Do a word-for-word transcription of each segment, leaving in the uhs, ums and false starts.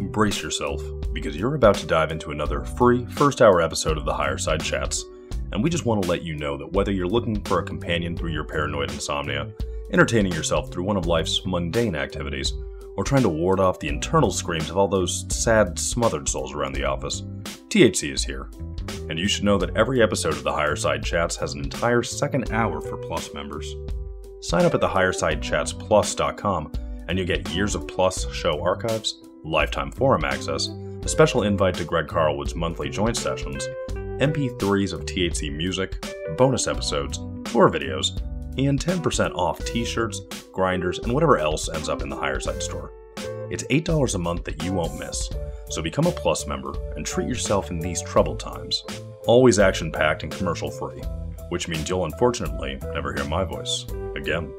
Brace yourself, because you're about to dive into another free first hour episode of The Higherside Chats, and we just want to let you know that whether you're looking for a companion through your paranoid insomnia, entertaining yourself through one of life's mundane activities, or trying to ward off the internal screams of all those sad, smothered souls around the office, T H C is here. And you should know that every episode of The Higherside Chats has an entire second hour for Plus members. Sign up at the higher side chats plus dot com and you'll get years of Plus show archives, lifetime forum access, a special invite to Greg Carlwood's monthly joint sessions, M P threes of T H C music, bonus episodes, tour videos, and ten percent off t-shirts, grinders, and whatever else ends up in the Higherside store. It's eight dollars a month that you won't miss, so become a Plus member and treat yourself in these troubled times. Always action-packed and commercial-free, which means you'll unfortunately never hear my voice again.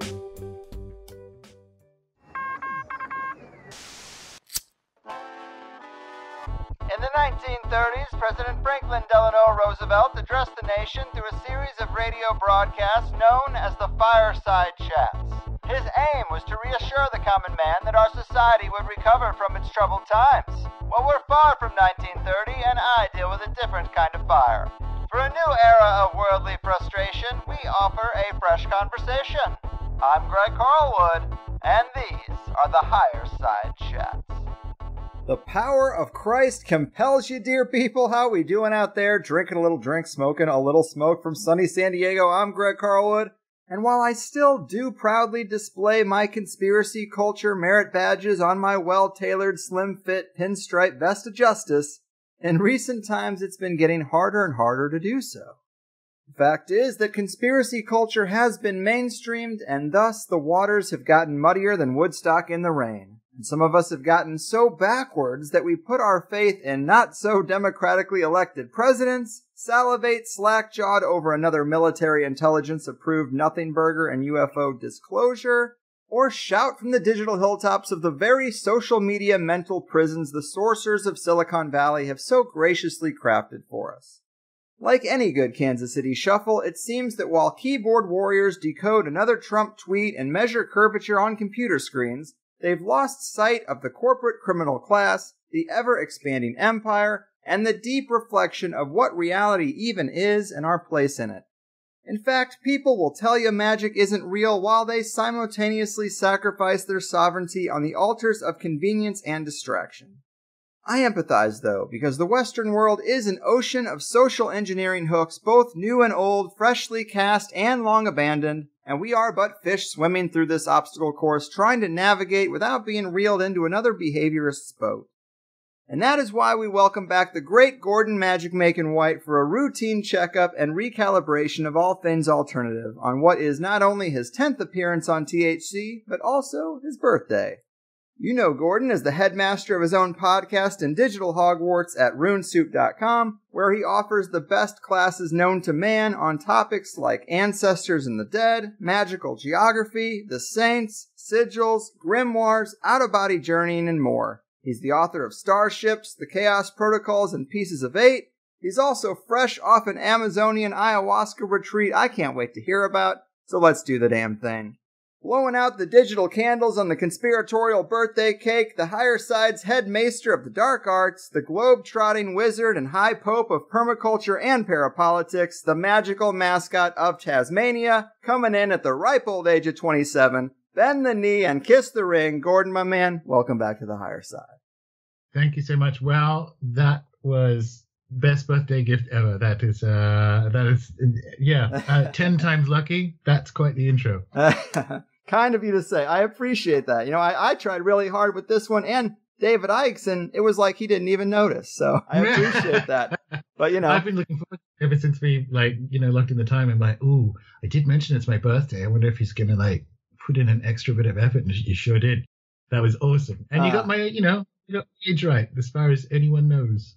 In the nineteen thirties, President Franklin Delano Roosevelt addressed the nation through a series of radio broadcasts known as the Fireside Chats. His aim was to reassure the common man that our society would recover from its troubled times. Well, we're far from nineteen thirty, and I deal with a different kind of fire. For a new era of worldly frustration, we offer a fresh conversation. I'm Greg Carlwood, and these are the Higherside Chats. The power of Christ compels you, dear people. How we doing out there? Drinking a little drink, smoking a little smoke from sunny San Diego. I'm Greg Carlwood. And while I still do proudly display my conspiracy culture merit badges on my well-tailored, slim-fit, pinstripe vest of justice, in recent times it's been getting harder and harder to do so. The fact is that conspiracy culture has been mainstreamed, and thus the waters have gotten muddier than Woodstock in the rain. And some of us have gotten so backwards that we put our faith in not-so-democratically elected presidents, salivate slack-jawed over another military intelligence-approved nothing burger and U F O disclosure, or shout from the digital hilltops of the very social media mental prisons the sorcerers of Silicon Valley have so graciously crafted for us. Like any good Kansas City shuffle, it seems that while keyboard warriors decode another Trump tweet and measure curvature on computer screens, they've lost sight of the corporate criminal class, the ever-expanding empire, and the deep reflection of what reality even is and our place in it. In fact, people will tell you magic isn't real while they simultaneously sacrifice their sovereignty on the altars of convenience and distraction. I empathize, though, because the Western world is an ocean of social engineering hooks, both new and old, freshly cast and long abandoned, and we are but fish swimming through this obstacle course, trying to navigate without being reeled into another behaviorist's boat. And that is why we welcome back the great Gordon Magic Makin' White for a routine checkup and recalibration of all things alternative on what is not only his tenth appearance on T H C, but also his birthday. You know Gordon as the headmaster of his own podcast and digital Hogwarts at rune soup dot com, where he offers the best classes known to man on topics like ancestors and the dead, magical geography, the saints, sigils, grimoires, out-of-body journeying, and more. He's the author of Starships, The Chaos Protocols, and Pieces of Eight. He's also fresh off an Amazonian ayahuasca retreat I can't wait to hear about, so let's do the damn thing. Blowing out the digital candles on the conspiratorial birthday cake, the Higherside's head maester of the dark arts, the globe-trotting wizard and high pope of permaculture and parapolitics, the magical mascot of Tasmania, coming in at the ripe old age of twenty-seven, bend the knee and kiss the ring. Gordon, my man, welcome back to the Higherside. Thank you so much. Well, that was... best birthday gift ever. That is, uh, that is, yeah, uh, ten times lucky. That's quite the intro. Kind of you to say. I appreciate that. You know, I, I tried really hard with this one and David Icke's, and it was like he didn't even notice. So I appreciate that. But, you know, I've been looking forward to it ever since we, like, you know, locked in the time. I'm like, ooh, I did mention it's my birthday. I wonder if he's going to, like, put in an extra bit of effort. And you sure did. That was awesome. And you uh, got my, you know, you got age right, as far as anyone knows.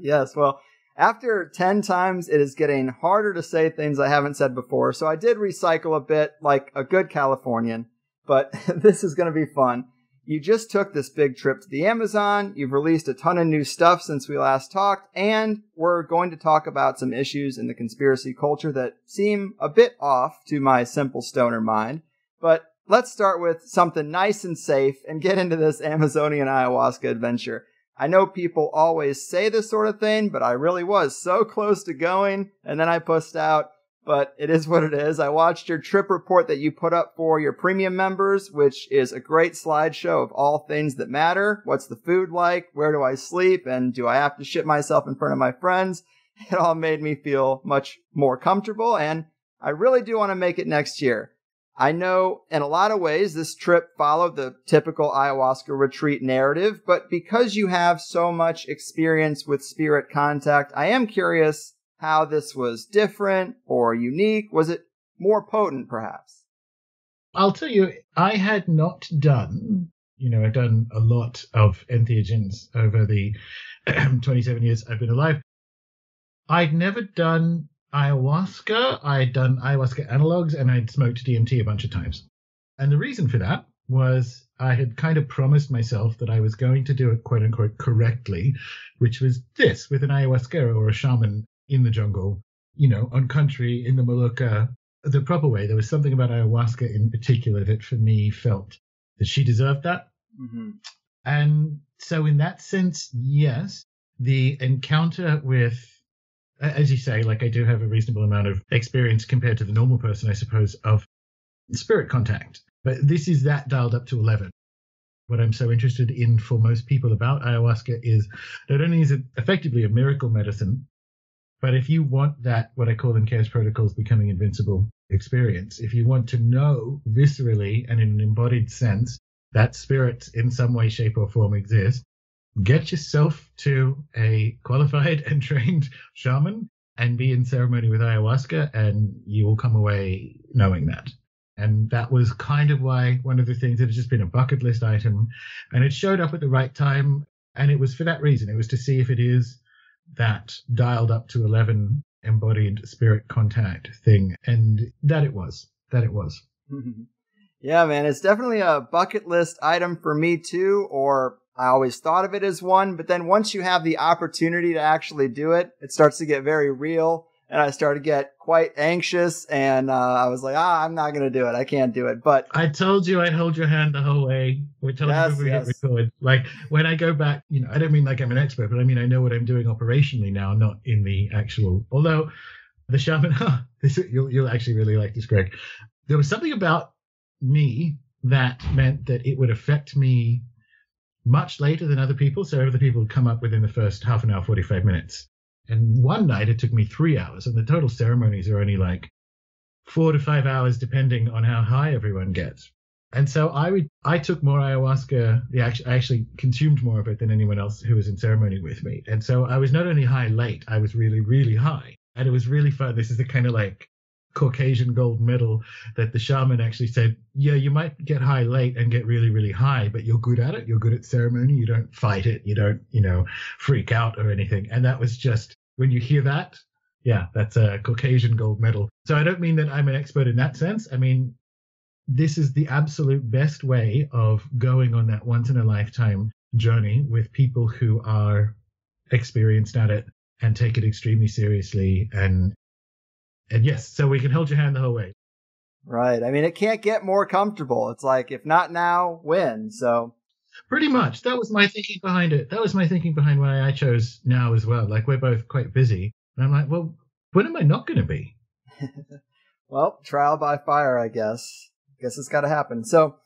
Yes, well, after ten times, it is getting harder to say things I haven't said before, so I did recycle a bit like a good Californian, but this is going to be fun. You just took this big trip to the Amazon, you've released a ton of new stuff since we last talked, and we're going to talk about some issues in the conspiracy culture that seem a bit off to my simple stoner mind, but let's start with something nice and safe and get into this Amazonian ayahuasca adventure. I know people always say this sort of thing, but I really was so close to going, and then I pussed out. But it is what it is. I watched your trip report that you put up for your premium members, which is a great slideshow of all things that matter. What's the food like? Where do I sleep? And do I have to shit myself in front of my friends? It all made me feel much more comfortable, and I really do want to make it next year. I know in a lot of ways this trip followed the typical ayahuasca retreat narrative, but because you have so much experience with spirit contact, I am curious how this was different or unique. Was it more potent, perhaps? I'll tell you, I had not done, you know, I've done a lot of entheogens over the twenty-seven years I've been alive. I'd never done ayahuasca. I'd done ayahuasca analogs, and I'd smoked D M T a bunch of times. And the reason for that was I had kind of promised myself that I was going to do it, quote unquote, correctly, which was this, with an ayahuasca or a shaman in the jungle, you know, on country, in the Maloka, the proper way. There was something about ayahuasca in particular that for me felt that she deserved that. Mm-hmm. And so in that sense, yes, the encounter with, as you say, like I do have a reasonable amount of experience compared to the normal person, I suppose, of spirit contact. But this is that dialed up to eleven. What I'm so interested in for most people about ayahuasca is not only is it effectively a miracle medicine, but if you want that, what I call in Chaos Protocols, becoming invincible experience, if you want to know viscerally and in an embodied sense that spirits in some way, shape or form exist, get yourself to a qualified and trained shaman and be in ceremony with ayahuasca, and you will come away knowing that. And that was kind of why one of the things that has just been a bucket list item, and it showed up at the right time. And it was for that reason. It was to see if it is that dialed up to eleven embodied spirit contact thing. And that it was, that it was. Mm-hmm. Yeah, man, it's definitely a bucket list item for me too, or I always thought of it as one, but then once you have the opportunity to actually do it, it starts to get very real. And I started to get quite anxious, and uh, I was like, ah, I'm not going to do it. I can't do it. But I told you I'd hold your hand the whole way. We told yes, you we yes. record. Like when I go back, you know, I don't mean like I'm an expert, but I mean, I know what I'm doing operationally now, not in the actual, although the shaman, huh, this, you'll, you'll actually really like this, Greg. There was something about me that meant that it would affect me much later than other people. So other people would come up within the first half an hour, forty-five minutes. And one night it took me three hours, and the total ceremonies are only like four to five hours, depending on how high everyone gets. And so I would, I took more ayahuasca. The actually, I actually consumed more of it than anyone else who was in ceremony with me. And so I was not only high late, I was really, really high, and it was really fun. This is the kind of like Caucasian gold medal that the shaman actually said, yeah, you might get high late and get really, really high, but you're good at it. You're good at ceremony. You don't fight it. You don't, you know, freak out or anything. And that was just, when you hear that, yeah, that's a Caucasian gold medal. So I don't mean that I'm an expert in that sense. I mean, this is the absolute best way of going on that once in a lifetime journey with people who are experienced at it and take it extremely seriously. And And yes, so we can hold your hand the whole way. Right. I mean, it can't get more comfortable. It's like, if not now, when? So pretty much. That was my thinking behind it. That was my thinking behind why I chose now as well. Like, we're both quite busy. And I'm like, well, when am I not going to be? Well, trial by fire, I guess. I guess it's got to happen. So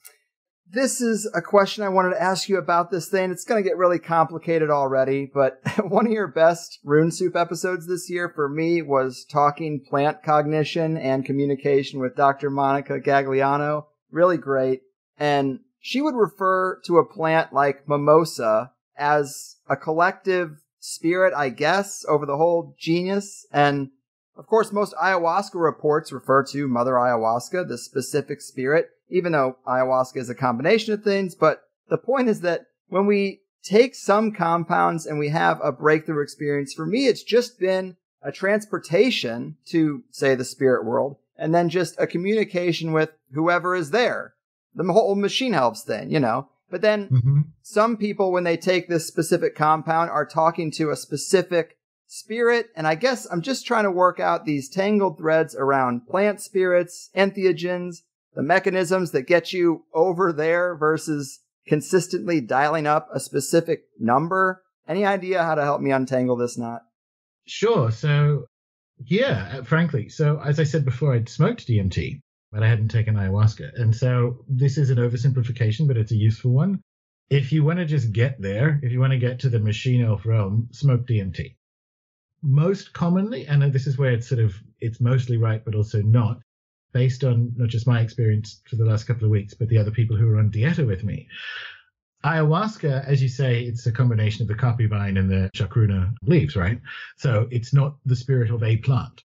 this is a question I wanted to ask you about this thing. It's going to get really complicated already, but one of your best RuneSoup episodes this year for me was talking plant cognition and communication with Doctor Monica Gagliano. Really great. And she would refer to a plant like mimosa as a collective spirit, I guess, over the whole genus. And of course, most ayahuasca reports refer to Mother Ayahuasca, the specific spirit, even though ayahuasca is a combination of things. But the point is that when we take some compounds and we have a breakthrough experience, for me, it's just been a transportation to, say, the spirit world, and then just a communication with whoever is there. The whole machine helps thing, you know. But then mm-hmm. some people, when they take this specific compound, are talking to a specific spirit, and I guess I'm just trying to work out these tangled threads around plant spirits, entheogens, the mechanisms that get you over there versus consistently dialing up a specific number? Any idea how to help me untangle this knot? Sure. So, yeah, frankly. So, as I said before, I'd smoked D M T, but I hadn't taken ayahuasca. And so this is an oversimplification, but it's a useful one. If you want to just get there, if you want to get to the machine elf realm, smoke D M T. Most commonly, and this is where it's sort of, it's mostly right, but also not, based on not just my experience for the last couple of weeks, but the other people who were on dieta with me. Ayahuasca, as you say, it's a combination of the kapi vine and the chacruna leaves, right? So it's not the spirit of a plant.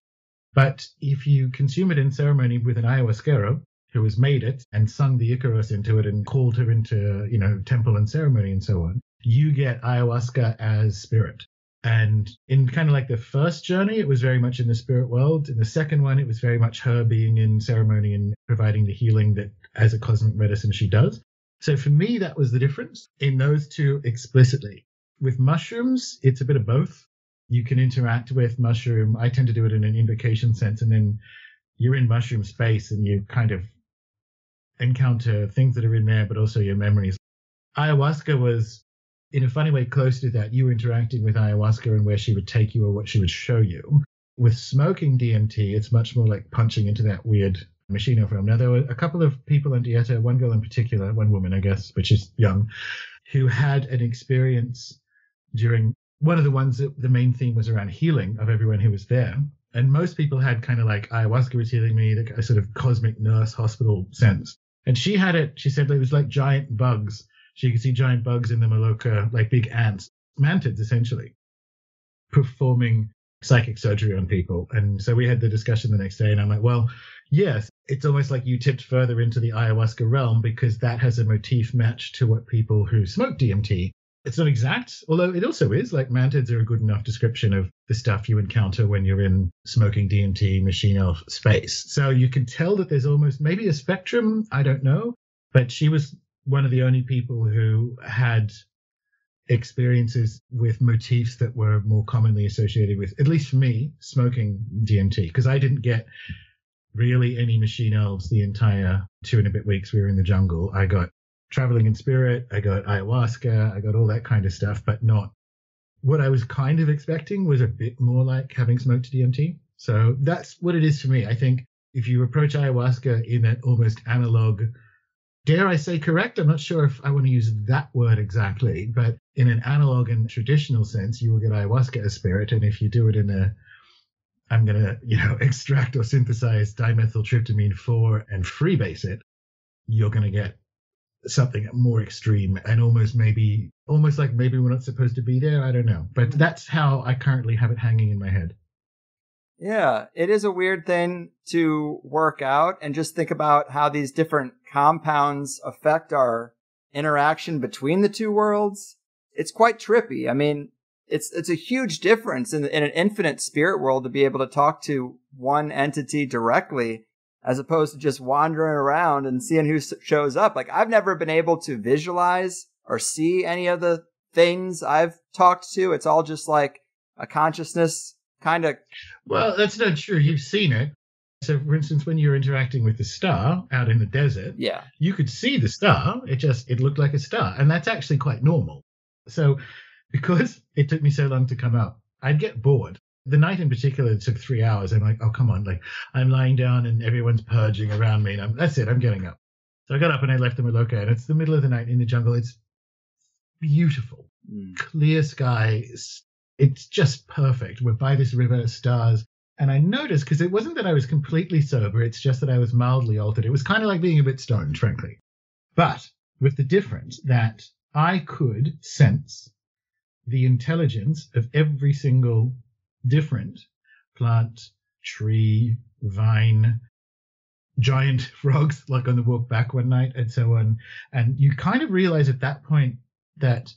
But if you consume it in ceremony with an ayahuasquero who has made it and sung the Icarus into it and called her into, you know, temple and ceremony and so on, you get ayahuasca as spirit. And in kind of like the first journey, it was very much in the spirit world. In the second one, it was very much her being in ceremony and providing the healing that as a cosmic medicine she does. So for me, that was the difference in those two explicitly. With mushrooms, it's a bit of both. You can interact with mushroom. I tend to do it in an invocation sense. And then you're in mushroom space and you kind of encounter things that are in there, but also your memories. Ayahuasca was, in a funny way, close to that. You were interacting with ayahuasca and where she would take you or what she would show you. With smoking D M T, it's much more like punching into that weird machine of realm. Now, there were a couple of people on dieta, one girl in particular, one woman, I guess, which is young, who had an experience during one of the ones that the main theme was around healing of everyone who was there. And most people had kind of like ayahuasca was healing me, a sort of cosmic nurse hospital sense. And she had it, she said it was like giant bugs. So you can see giant bugs in the Maloka, like big ants, mantids essentially, performing psychic surgery on people. And so we had the discussion the next day, and I'm like, well, yes, it's almost like you tipped further into the ayahuasca realm because that has a motif match to what people who smoke D M T. It's not exact, although it also is. Like mantids are a good enough description of the stuff you encounter when you're in smoking D M T machine elf space. So you can tell that there's almost maybe a spectrum. I don't know, but she was one of the only people who had experiences with motifs that were more commonly associated with, at least for me, smoking D M T, because I didn't get really any machine elves the entire two and a bit weeks we were in the jungle. I got traveling in spirit, I got ayahuasca, I got all that kind of stuff, but not what I was kind of expecting was a bit more like having smoked D M T. So that's what it is for me. I think if you approach ayahuasca in that almost analog, dare I say correct? I'm not sure if I want to use that word exactly, but in an analog and traditional sense, you will get ayahuasca as spirit. And if you do it in a, I'm going to, you know, extract or synthesize dimethyltryptamine four and freebase it, you're going to get something more extreme and almost maybe, almost like maybe we're not supposed to be there. I don't know. But that's how I currently have it hanging in my head. Yeah, it is a weird thing to work out and just think about how these different compounds affect our interaction between the two worlds. It's quite trippy. I mean, it's it's a huge difference in, in an infinite spirit world to be able to talk to one entity directly as opposed to just wandering around and seeing who shows up. Like, I've never been able to visualize or see any of the things I've talked to. It's all just like a consciousness kind of. Well, that's not true. You've seen it. So, for instance, when you're interacting with the star out in the desert, yeah, you could see the star. It just, it looked like a star. And that's actually quite normal. So because it took me so long to come up, I'd get bored. The night in particular, it took three hours. I'm like, oh, come on. Like, I'm lying down and everyone's purging around me. And I'm, that's it. I'm getting up. So I got up and I left the Maloka. And it's the middle of the night in the jungle. It's beautiful, mm. clear sky. It's just perfect. We're by this river, stars. And I noticed, because it wasn't that I was completely sober, it's just that I was mildly altered. It was kind of like being a bit stoned, frankly. But with the difference that I could sense the intelligence of every single different plant, tree, vine, giant frogs, like on the walk back one night and so on. And you kind of realize at that point that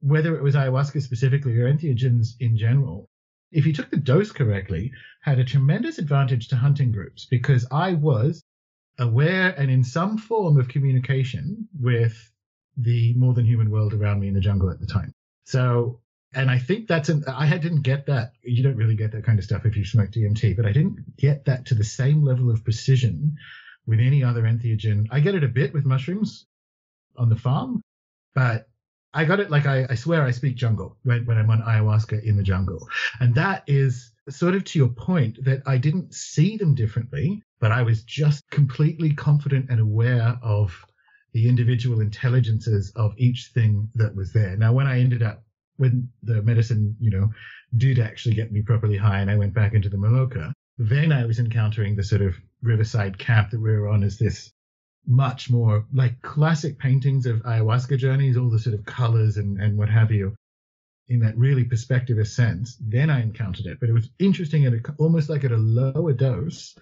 whether it was ayahuasca specifically or entheogens in general, if you took the dose correctly, had a tremendous advantage to hunting groups because I was aware and in some form of communication with the more than human world around me in the jungle at the time. So, and I think that's, an, I didn't get that. You don't really get that kind of stuff if you smoke D M T, but I didn't get that to the same level of precision with any other entheogen. I get it a bit with mushrooms on the farm, but I got it like I, I swear I speak jungle when, when I'm on ayahuasca in the jungle. And that is sort of to your point that I didn't see them differently, but I was just completely confident and aware of the individual intelligences of each thing that was there. Now, when I ended up, when the medicine, you know, did actually get me properly high and I went back into the Maloka, then I was encountering the sort of riverside camp that we were on as this much more like classic paintings of ayahuasca journeys, all the sort of colors and, and what have you, in that really perspectivist sense. Then I encountered it. But it was interesting, at a, almost like at a lower dose,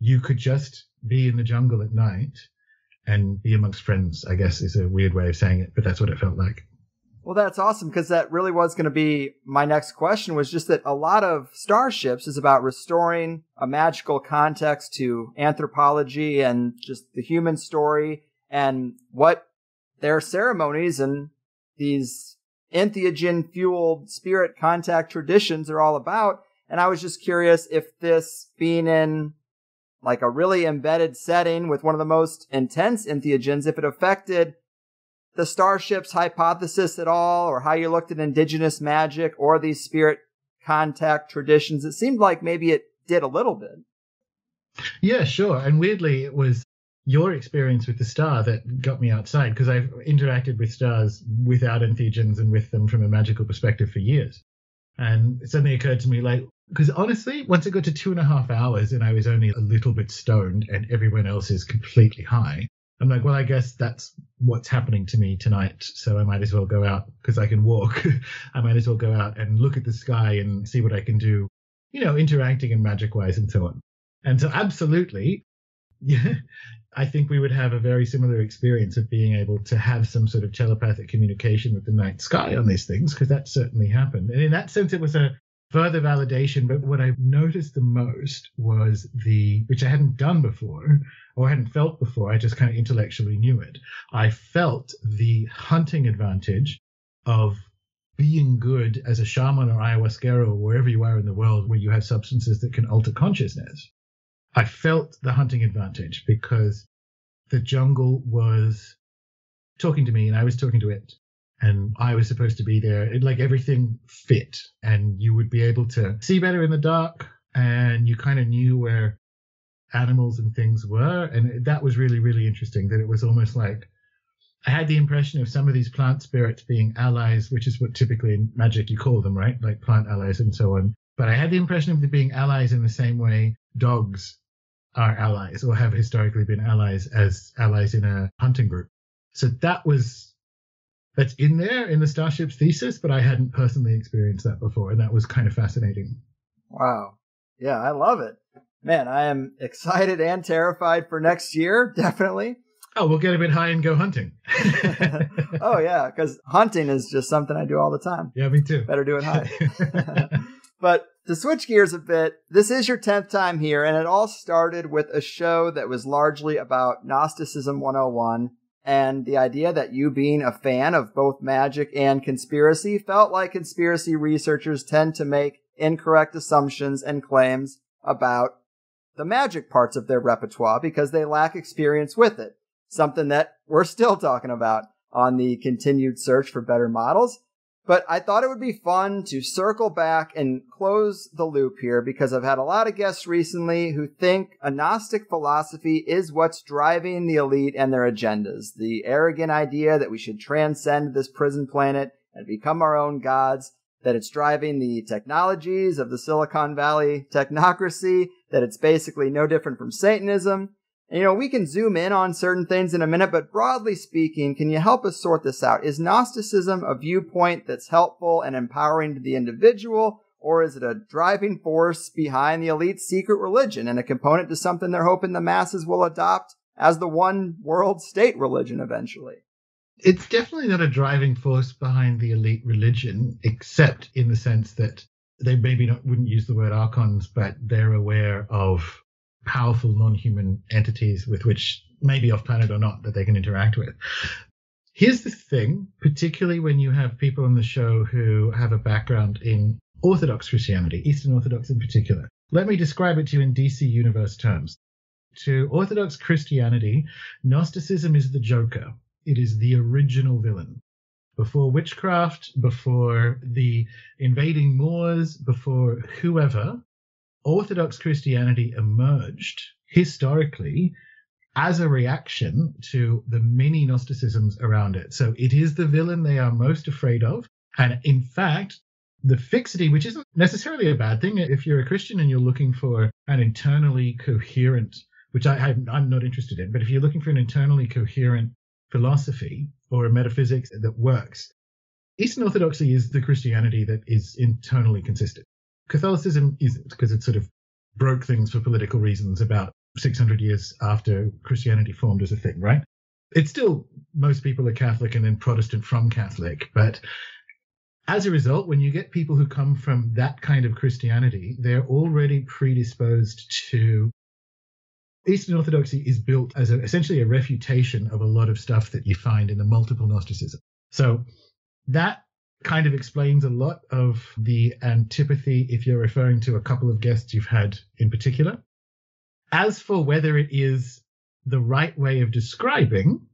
you could just be in the jungle at night and be amongst friends, I guess is a weird way of saying it, but that's what it felt like. Well, that's awesome, because that really was going to be my next question, was just that a lot of Starships is about restoring a magical context to anthropology and just the human story and what their ceremonies and these entheogen-fueled spirit contact traditions are all about. And I was just curious if this being in like a really embedded setting with one of the most intense entheogens, if it affected the Starships hypothesis at all, or how you looked at indigenous magic or these spirit contact traditions. It seemed like maybe it did a little bit. Yeah, sure. And weirdly, it was your experience with the star that got me outside, because I've interacted with stars without entheogens and with them from a magical perspective for years. And it suddenly occurred to me, like, because honestly, once it got to two and a half hours and I was only a little bit stoned and everyone else is completely high, I'm like, well, I guess that's what's happening to me tonight, so I might as well go out because I can walk. I might as well go out and look at the sky and see what I can do, you know, interacting and magic-wise and so on. And so absolutely, yeah, I think we would have a very similar experience of being able to have some sort of telepathic communication with the night sky on these things, because that certainly happened. And in that sense, it was a further validation. But what I noticed the most was the, which I hadn't done before, or I hadn't felt before, I just kind of intellectually knew it. I felt the hunting advantage of being good as a shaman or ayahuasquero or wherever you are in the world where you have substances that can alter consciousness. I felt the hunting advantage because the jungle was talking to me and I was talking to it. And I was supposed to be there. It, like, everything fit. And you would be able to see better in the dark. And you kind of knew where animals and things were. And that was really, really interesting, that it was almost like I had the impression of some of these plant spirits being allies, which is what typically in magic you call them, right? Like plant allies and so on. But I had the impression of them being allies in the same way dogs are allies or have historically been allies as allies in a hunting group. So that was... that's in there in the Starships thesis, but I hadn't personally experienced that before, and that was kind of fascinating. Wow. Yeah, I love it. Man, I am excited and terrified for next year, definitely. Oh, we'll get a bit high and go hunting. Oh, yeah, because hunting is just something I do all the time. Yeah, me too. Better do it high. But to switch gears a bit, this is your tenth time here, and it all started with a show that was largely about Gnosticism one oh one. And the idea that you being a fan of both magic and conspiracy felt like conspiracy researchers tend to make incorrect assumptions and claims about the magic parts of their repertoire because they lack experience with it. Something that we're still talking about on the continued search for better models. But I thought it would be fun to circle back and close the loop here, because I've had a lot of guests recently who think a Gnostic philosophy is what's driving the elite and their agendas. The arrogant idea that we should transcend this prison planet and become our own gods, that it's driving the technologies of the Silicon Valley technocracy, that it's basically no different from Satanism. And, you know, we can zoom in on certain things in a minute, but broadly speaking, can you help us sort this out? Is Gnosticism a viewpoint that's helpful and empowering to the individual, or is it a driving force behind the elite's secret religion and a component to something they're hoping the masses will adopt as the one world state religion eventually? It's definitely not a driving force behind the elite religion, except in the sense that they maybe not wouldn't use the word archons, but they're aware of powerful non-human entities with which, maybe off-planet or not, that they can interact with. Here's the thing, particularly when you have people on the show who have a background in Orthodox Christianity, Eastern Orthodox in particular. Let me describe it to you in D C universe terms. To Orthodox Christianity, Gnosticism is the Joker. It is the original villain. Before witchcraft, before the invading Moors, before whoever, Orthodox Christianity emerged historically as a reaction to the many Gnosticisms around it. So it is the villain they are most afraid of. And in fact, the fixity, which isn't necessarily a bad thing if you're a Christian and you're looking for an internally coherent, which I, I'm not interested in, but if you're looking for an internally coherent philosophy or a metaphysics that works, Eastern Orthodoxy is the Christianity that is internally consistent. Catholicism isn't, because it sort of broke things for political reasons about six hundred years after Christianity formed as a thing, right? It's still, most people are Catholic and then Protestant from Catholic, but as a result, when you get people who come from that kind of Christianity, they're already predisposed to... Eastern Orthodoxy is built as a, essentially a refutation of a lot of stuff that you find in the multiple Gnosticism. So that kind of explains a lot of the antipathy if you're referring to a couple of guests you've had in particular. As for whether it is the right way of describing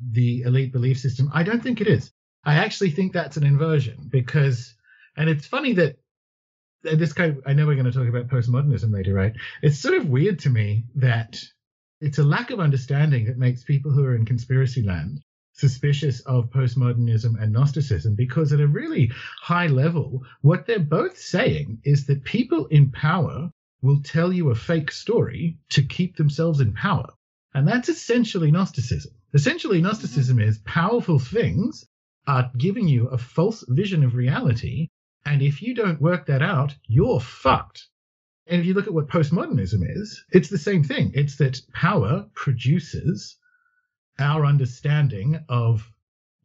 the elite belief system, I don't think it is. I actually think that's an inversion because, and it's funny that this kind of, I know we're going to talk about postmodernism later, right? It's sort of weird to me that it's a lack of understanding that makes people who are in conspiracy land suspicious of postmodernism and Gnosticism, because at a really high level, what they're both saying is that people in power will tell you a fake story to keep themselves in power. And that's essentially Gnosticism. Essentially, Gnosticism is powerful things are giving you a false vision of reality, and if you don't work that out, you're fucked. And if you look at what postmodernism is, it's the same thing. It's that power produces our understanding of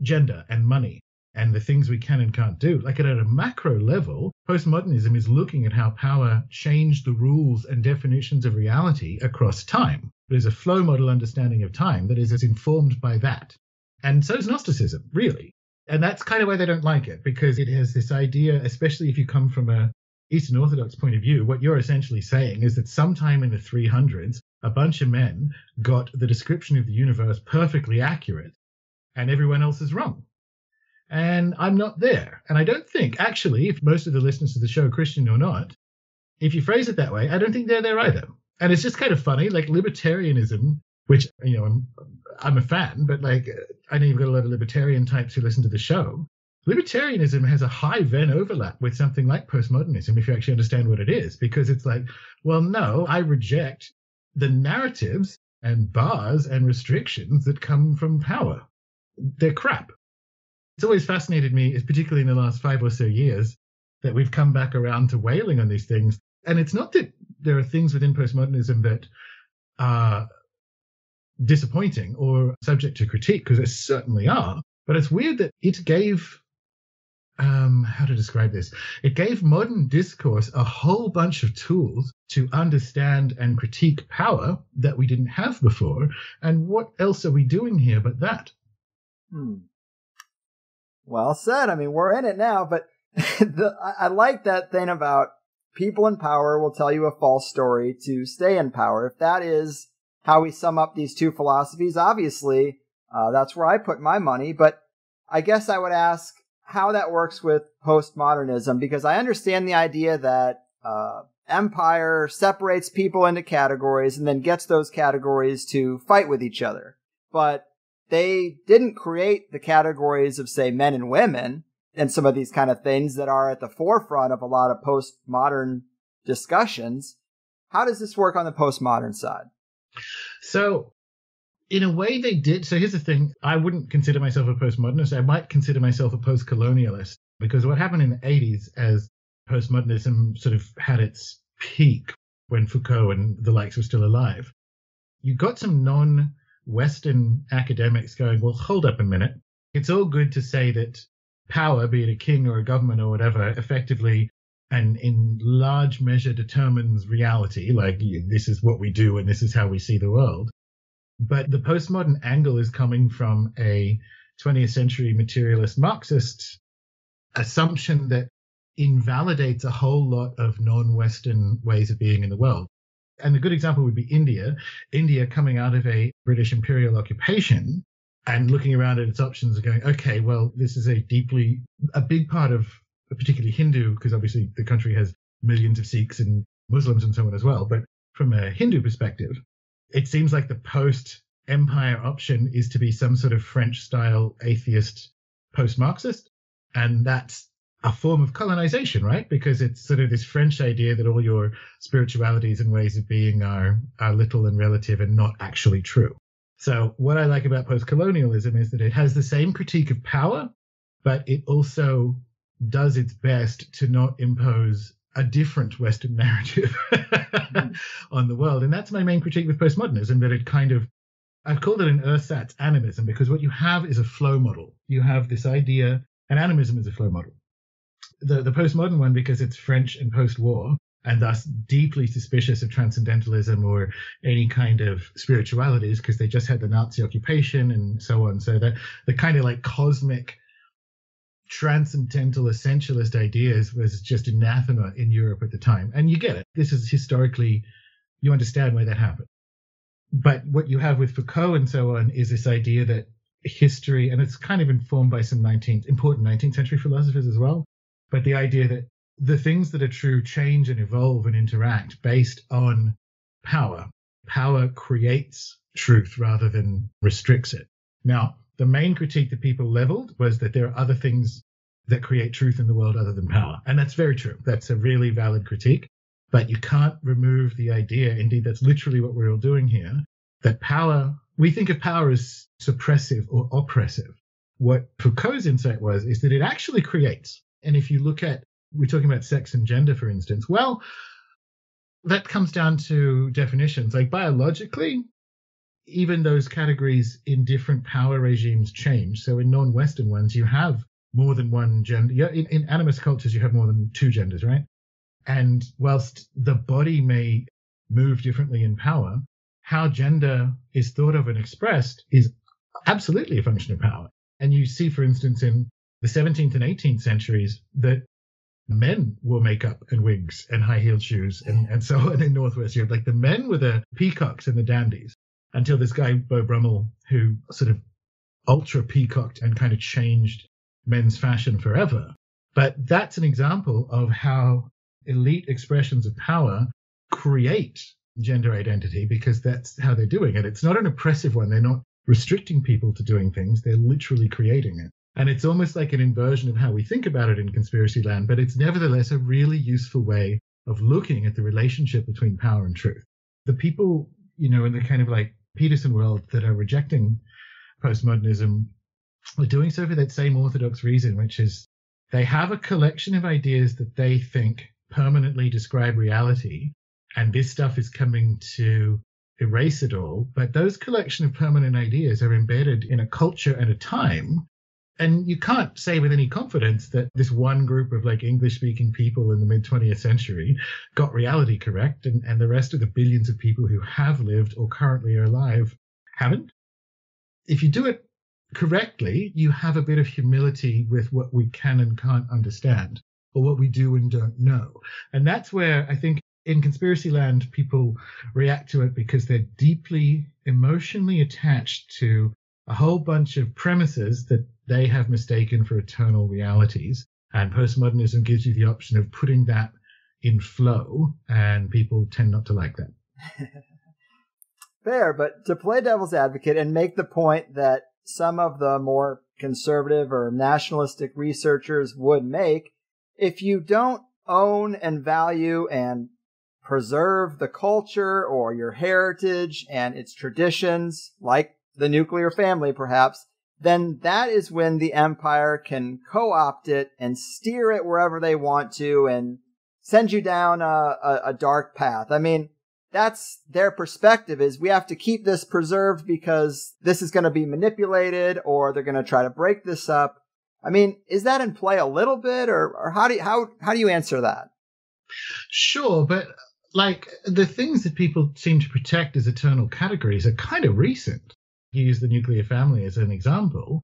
gender and money and the things we can and can't do. Like at a macro level, postmodernism is looking at how power changed the rules and definitions of reality across time. There's a flow model understanding of time that is as informed by that. And so is Gnosticism, really. And that's kind of why they don't like it, because it has this idea, especially if you come from an Eastern Orthodox point of view, what you're essentially saying is that sometime in the three hundreds, a bunch of men got the description of the universe perfectly accurate, and everyone else is wrong. And I'm not there. And I don't think, actually, if most of the listeners to the show are Christian or not, if you phrase it that way, I don't think they're there either. And it's just kind of funny, like libertarianism, which, you know, I'm, I'm a fan, but like, I know you've got a lot of libertarian types who listen to the show. Libertarianism has a high Venn overlap with something like postmodernism, if you actually understand what it is, because it's like, well, no, I reject the narratives and bars and restrictions that come from power. They're crap. It's always fascinated me, particularly in the last five or so years, that we've come back around to wailing on these things. And it's not that there are things within postmodernism that are... Uh, disappointing or subject to critique, because it certainly are, but it's weird that it gave um how to describe this it gave modern discourse a whole bunch of tools to understand and critique power that we didn't have before. And what else are we doing here but that? hmm. Well said. I mean, we're in it now, but the, I, I like that thing about people in power will tell you a false story to stay in power. If that is how we sum up these two philosophies, obviously, uh, that's where I put my money. But I guess I would ask how that works with postmodernism, because I understand the idea that uh, empire separates people into categories and then gets those categories to fight with each other. But they didn't create the categories of, say, men and women and some of these kind of things that are at the forefront of a lot of postmodern discussions. How does this work on the postmodern side? So in a way they did. So here's the thing. I wouldn't consider myself a postmodernist. I might consider myself a post-colonialist, because what happened in the eighties as postmodernism sort of had its peak when Foucault and the likes were still alive, you got some non-Western academics going, well, hold up a minute. It's all good to say that power, be it a king or a government or whatever, effectively and in large measure determines reality, like this is what we do and this is how we see the world. But the postmodern angle is coming from a twentieth century materialist Marxist assumption that invalidates a whole lot of non-Western ways of being in the world. and a good example would be India. India coming out of a British imperial occupation and looking around at its options and going, okay, well, this is a deeply, a big part of particularly Hindu, because obviously the country has millions of Sikhs and Muslims and so on as well. But from a Hindu perspective, it seems like the post-empire option is to be some sort of French-style atheist post-Marxist. And that's a form of colonization, right? Because it's sort of this French idea that all your spiritualities and ways of being are, are little and relative and not actually true. So what I like about post-colonialism is that it has the same critique of power, but it also does its best to not impose a different Western narrative on the world. And that's my main critique with postmodernism, that it kind of, I've called it an ersatz animism, because what you have is a flow model. You have this idea, and animism is a flow model. The, the postmodern one, because it's French and post-war, and thus deeply suspicious of transcendentalism or any kind of spiritualities, because they just had the Nazi occupation and so on. So the, the kind of like cosmic transcendental essentialist ideas was just anathema in Europe at the time. And you get it. This is historically, you understand why that happened. But what you have with Foucault and so on is this idea that history, and it's kind of informed by some nineteenth, important nineteenth century philosophers as well, but the idea that the things that are true change and evolve and interact based on power. Power creates truth rather than restricts it. Now, the main critique that people leveled was that there are other things that create truth in the world other than power. And that's very true. That's a really valid critique. But you can't remove the idea, indeed, that's literally what we're all doing here, that power, we think of power as suppressive or oppressive. What Foucault's insight was is that it actually creates. And if you look at, we're talking about sex and gender, for instance. Well, that comes down to definitions. Like biologically, even those categories in different power regimes change. So in non-Western ones, you have more than one gender. In, in animist cultures, you have more than two genders, right? And whilst the body may move differently in power, how gender is thought of and expressed is absolutely a function of power. And you see, for instance, in the seventeenth and eighteenth centuries, that men wore makeup and wigs and high-heeled shoes and, and so on in Northwest Europe. Like the men were the peacocks and the dandies until this guy, Beau Brummel, who sort of ultra-peacocked and kind of changed men's fashion forever. But that's an example of how elite expressions of power create gender identity, because that's how they're doing it. It's not an oppressive one. They're not restricting people to doing things. They're literally creating it. And it's almost like an inversion of how we think about it in conspiracy land, but it's nevertheless a really useful way of looking at the relationship between power and truth. The people, you know, in the kind of like Peterson world that are rejecting postmodernism are doing so for that same orthodox reason, which is they have a collection of ideas that they think permanently describe reality, and this stuff is coming to erase it all. But those collection of permanent ideas are embedded in a culture and a time. And you can't say with any confidence that this one group of like English-speaking people in the mid twentieth century got reality correct, and, and the rest of the billions of people who have lived or currently are alive haven't. If you do it correctly, you have a bit of humility with what we can and can't understand, or what we do and don't know. And that's where I think in conspiracy land, people react to it because they're deeply emotionally attached to a whole bunch of premises that they have mistaken for eternal realities. And postmodernism gives you the option of putting that in flow, and people tend not to like that. Fair, but to play devil's advocate and make the point that some of the more conservative or nationalistic researchers would make, if you don't own and value and preserve the culture or your heritage and its traditions, like the nuclear family perhaps, then that is when the empire can co-opt it and steer it wherever they want to and send you down a, a, a dark path. I mean, that's their perspective, is we have to keep this preserved because this is going to be manipulated or they're going to try to break this up. I mean, is that in play a little bit, or, or how do you, how, how do you answer that? Sure, but like the things that people seem to protect as eternal categories are kind of recent. You use the nuclear family as an example.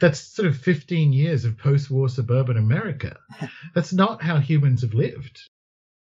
That's sort of fifteen years of post-war suburban America. That's not how humans have lived.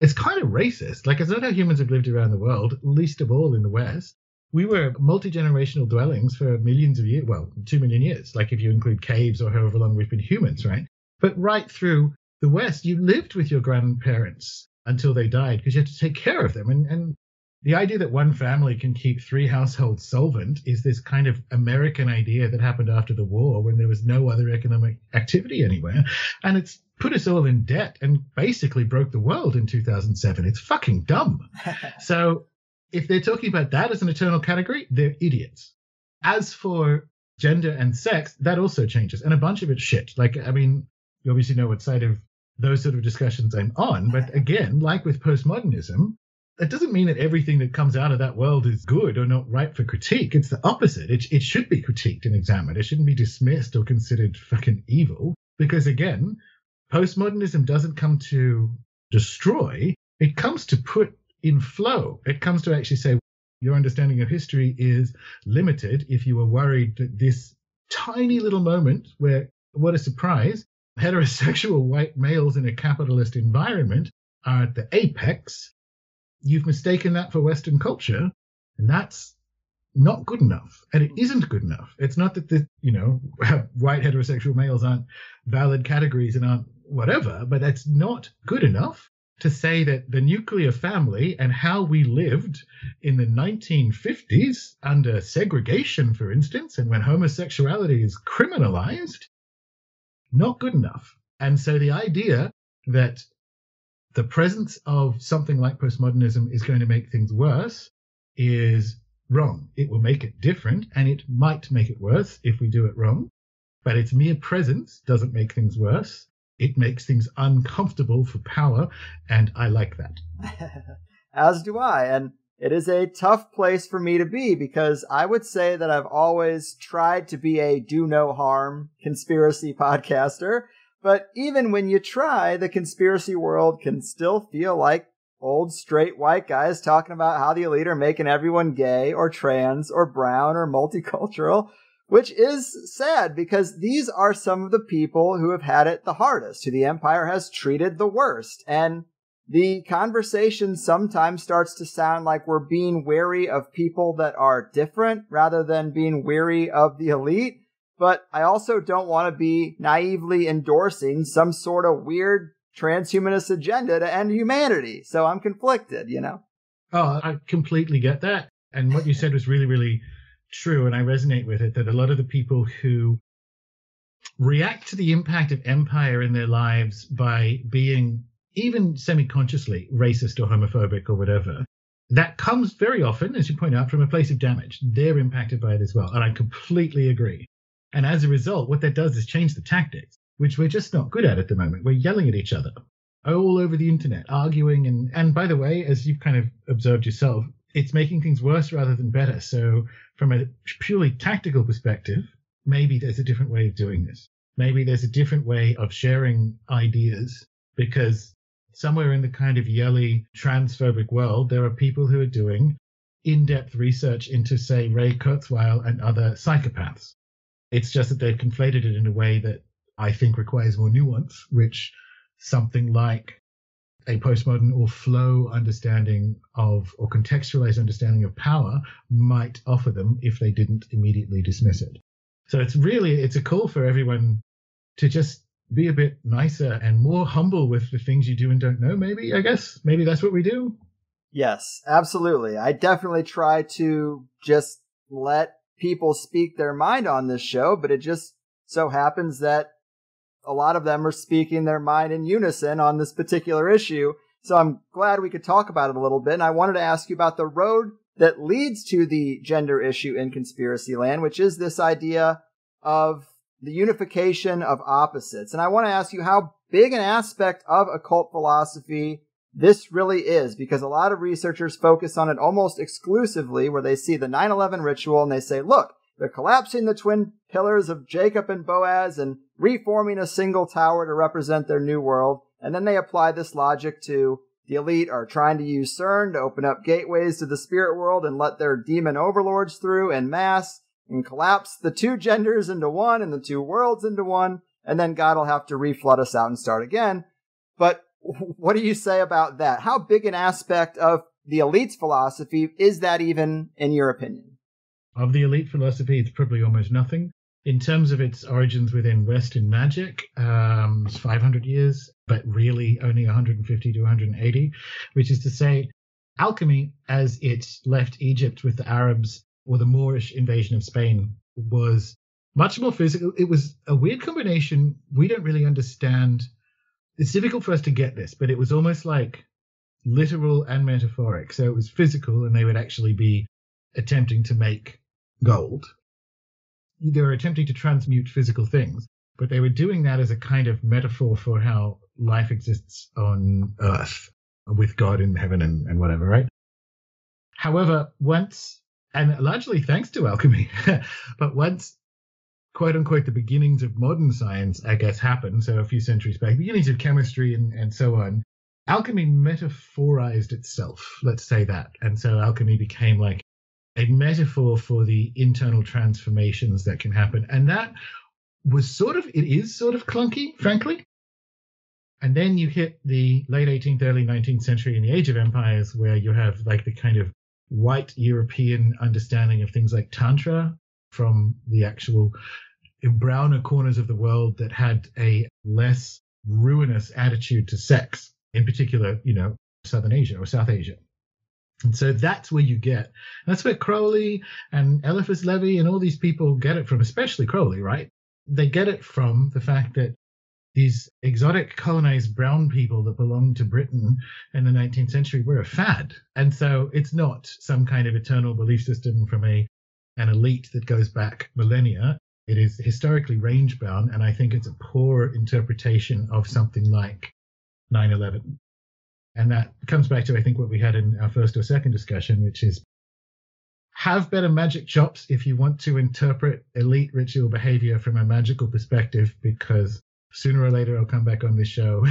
it's kind of racist. Like, it's not how humans have lived around the world, least of all in the West. We were multi-generational dwellings for millions of years, well, two million years, like if you include caves or however long we've been humans, right? But right through the West, you lived with your grandparents until they died because you had to take care of them. And, and the idea that one family can keep three households solvent is this kind of American idea that happened after the war when there was no other economic activity anywhere. And it's put us all in debt and basically broke the world in two thousand seven. It's fucking dumb. So if they're talking about that as an eternal category, they're idiots. As for gender and sex, that also changes. And a bunch of it's shit. Like, I mean, you obviously know what side of those sort of discussions I'm on. But again, like with postmodernism, that doesn't mean that everything that comes out of that world is good or not ripe for critique. It's the opposite. It, it should be critiqued and examined. It shouldn't be dismissed or considered fucking evil. Because again, postmodernism doesn't come to destroy. It comes to put in flow. It comes to actually say your understanding of history is limited if you were worried that this tiny little moment where, what a surprise, heterosexual white males in a capitalist environment are at the apex. You've mistaken that for Western culture, and that's not good enough. And it isn't good enough. It's not that the, you know, white heterosexual males aren't valid categories and aren't whatever, but that's not good enough to say that the nuclear family and how we lived in the nineteen fifties under segregation, for instance, and when homosexuality is criminalized, not good enough. And so the idea that the presence of something like postmodernism is going to make things worse is wrong. It will make it different, and it might make it worse if we do it wrong. But its mere presence doesn't make things worse. It makes things uncomfortable for power, and I like that. As do I, and it is a tough place for me to be, because I would say that I've always tried to be a do no harm conspiracy podcaster, but even when you try, the conspiracy world can still feel like old straight white guys talking about how the elite are making everyone gay or trans or brown or multicultural, which is sad because these are some of the people who have had it the hardest, who the empire has treated the worst. And the conversation sometimes starts to sound like we're being wary of people that are different rather than being wary of the elite. But I also don't want to be naively endorsing some sort of weird transhumanist agenda to end humanity. So I'm conflicted, you know? Oh, I completely get that. And what you said was really, really true. And I resonate with it, that a lot of the people who react to the impact of empire in their lives by being even semi-consciously racist or homophobic or whatever, that comes very often, as you point out, from a place of damage. They're impacted by it as well. And I completely agree. And as a result, what that does is change the tactics, which we're just not good at at the moment. We're yelling at each other all over the internet, arguing. And, and by the way, as you've kind of observed yourself, it's making things worse rather than better. So from a purely tactical perspective, maybe there's a different way of doing this. Maybe there's a different way of sharing ideas, because somewhere in the kind of yelly, transphobic world, there are people who are doing in-depth research into, say, Ray Kurzweil and other psychopaths. It's just that they've conflated it in a way that I think requires more nuance, which something like a postmodern or flow understanding of, or contextualized understanding of power might offer them if they didn't immediately dismiss it. So it's really, it's a call for everyone to just be a bit nicer and more humble with the things you do and don't know, maybe, I guess. Maybe that's what we do. Yes, absolutely. I definitely try to just let people speak their mind on this show, but it just so happens that a lot of them are speaking their mind in unison on this particular issue. So I'm glad we could talk about it a little bit. And I wanted to ask you about the road that leads to the gender issue in conspiracy land, which is this idea of the unification of opposites. And I want to ask you how big an aspect of occult philosophy this really is, because a lot of researchers focus on it almost exclusively, where they see the nine eleven ritual and they say, look, they're collapsing the twin pillars of Jacob and Boaz and reforming a single tower to represent their new world. And then they apply this logic to the elite are trying to use CERN to open up gateways to the spirit world and let their demon overlords through en masse and collapse the two genders into one and the two worlds into one. And then God will have to reflood us out and start again. But What do you say about that? How big an aspect of the elite's philosophy is that, even in your opinion? Of the elite philosophy, it's probably almost nothing. In terms of its origins within Western magic, um, it's five hundred years, but really only one hundred fifty to one hundred eighty, which is to say, alchemy, as it left Egypt with the Arabs or the Moorish invasion of Spain, was much more physical. It was a weird combination. We don't really understand. It's difficult for us to get this, but it was almost like literal and metaphoric. So it was physical, and they would actually be attempting to make gold. They were attempting to transmute physical things, but they were doing that as a kind of metaphor for how life exists on Earth with God in heaven and, and whatever, right? However, once, and largely thanks to alchemy, but once, quote unquote, the beginnings of modern science, I guess, happened, so a few centuries back, beginnings of chemistry and, and so on, alchemy metaphorized itself, let's say that. And so alchemy became like a metaphor for the internal transformations that can happen. And that was sort of, it is sort of clunky, frankly. And then you hit the late eighteenth, early nineteenth century in the Age of Empires, where you have like the kind of white European understanding of things like Tantra from the actual browner corners of the world that had a less ruinous attitude to sex, in particular, you know, Southern Asia or South Asia. And so that's where you get, that's where Crowley and Eliphas Levi and all these people get it from, especially Crowley, right? They get it from the fact that these exotic colonized brown people that belonged to Britain in the nineteenth century were a fad. And so it's not some kind of eternal belief system from a an elite that goes back millennia. It is historically range-bound, and I think it's a poor interpretation of something like nine eleven. And that comes back to, I think, what we had in our first or second discussion, which is have better magic chops if you want to interpret elite ritual behavior from a magical perspective, because sooner or later I'll come back on this show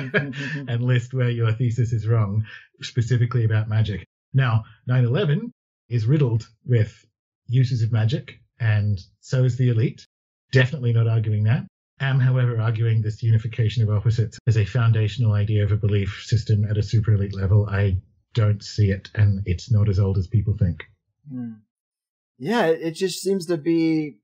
and list where your thesis is wrong, specifically about magic. Now, nine eleven is riddled with uses of magic, and so is the elite. Definitely not arguing that. I am, however, arguing this unification of opposites as a foundational idea of a belief system at a super elite level. I don't see it, and it's not as old as people think. Yeah, it just seems to be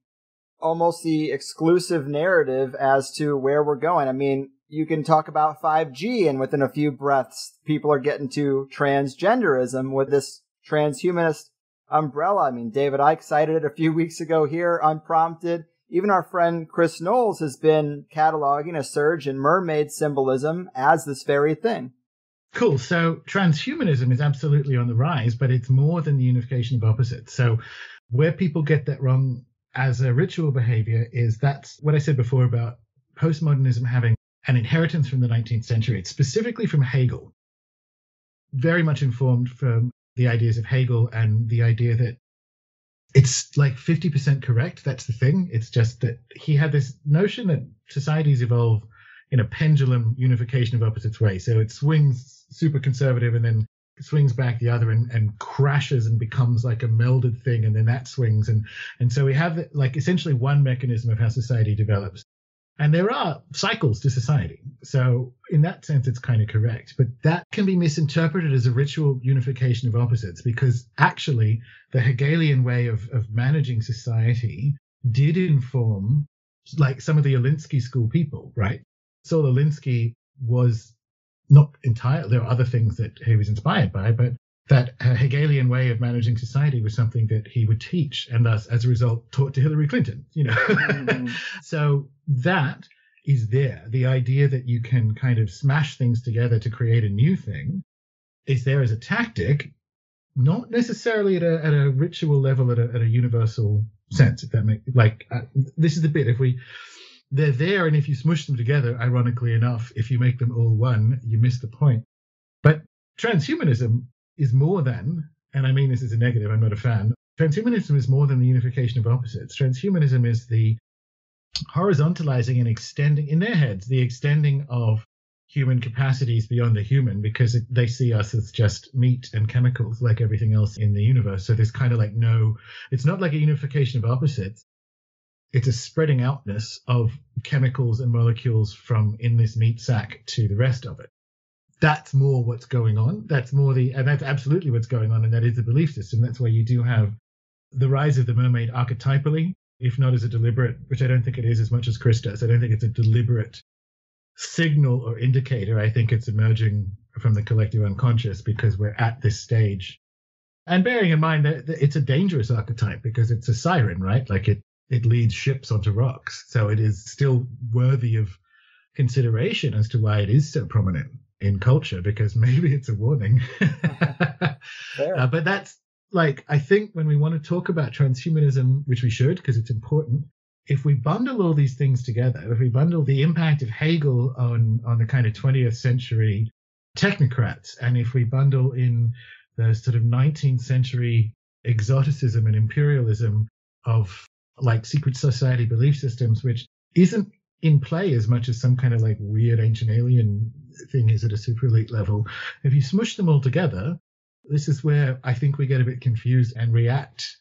almost the exclusive narrative as to where we're going. I mean, you can talk about five G, and within a few breaths, people are getting to transgenderism with this transhumanist umbrella. I mean, David Icke cited it a few weeks ago here, unprompted. Even our friend Chris Knowles has been cataloging a surge in mermaid symbolism as this very thing. Cool. So transhumanism is absolutely on the rise, but it's more than the unification of opposites. So where people get that wrong as a ritual behavior is that's what I said before about postmodernism having an inheritance from the nineteenth century. It's specifically from Hegel, very much informed from the ideas of Hegel and the idea that it's like fifty percent correct. That's the thing. It's just that he had this notion that societies evolve in a pendulum unification of opposites way. So it swings super conservative and then swings back the other and, and crashes and becomes like a melded thing. And then that swings. And, and so we have like essentially one mechanism of how society develops. And there are cycles to society. So in that sense, it's kind of correct. But that can be misinterpreted as a ritual unification of opposites, because actually the Hegelian way of, of managing society did inform like some of the Alinsky school people, right? Saul Alinsky was not entirely, there are other things that he was inspired by, but that Hegelian way of managing society was something that he would teach, and thus, as a result, taught to Hillary Clinton, you know. Mm. So that is there. The idea that you can kind of smash things together to create a new thing is there as a tactic, not necessarily at a, at a ritual level, at a, at a universal sense, if that makes, like, uh, this is the bit, if we, they're there, and if you smush them together, ironically enough, if you make them all one, you miss the point. But transhumanism is more than, and I mean this is a negative, I'm not a fan, transhumanism is more than the unification of opposites. Transhumanism is the horizontalizing and extending, in their heads, the extending of human capacities beyond the human, because it, they see us as just meat and chemicals like everything else in the universe. So there's kind of like no, it's not like a unification of opposites. it's a spreading outness of chemicals and molecules from in this meat sack to the rest of it. That's more what's going on. That's more the, and that's absolutely what's going on. And that is the belief system. That's why you do have the rise of the mermaid archetypally, if not as a deliberate, which I don't think it is as much as Chris does. I don't think it's a deliberate signal or indicator. I think it's emerging from the collective unconscious because we're at this stage. And bearing in mind that it's a dangerous archetype because it's a siren, right? Like it, it leads ships onto rocks. So it is still worthy of consideration as to why it is so prominent in culture, because maybe it's a warning. uh, but that's like, I think when we want to talk about transhumanism, which we should because it's important, if we bundle all these things together, if we bundle the impact of Hegel on, on the kind of twentieth century technocrats, and if we bundle in the sort of nineteenth century exoticism and imperialism of like secret society belief systems, which isn't in play as much as some kind of like weird ancient alien thing is at a super elite level. If you smush them all together, this is where I think we get a bit confused and react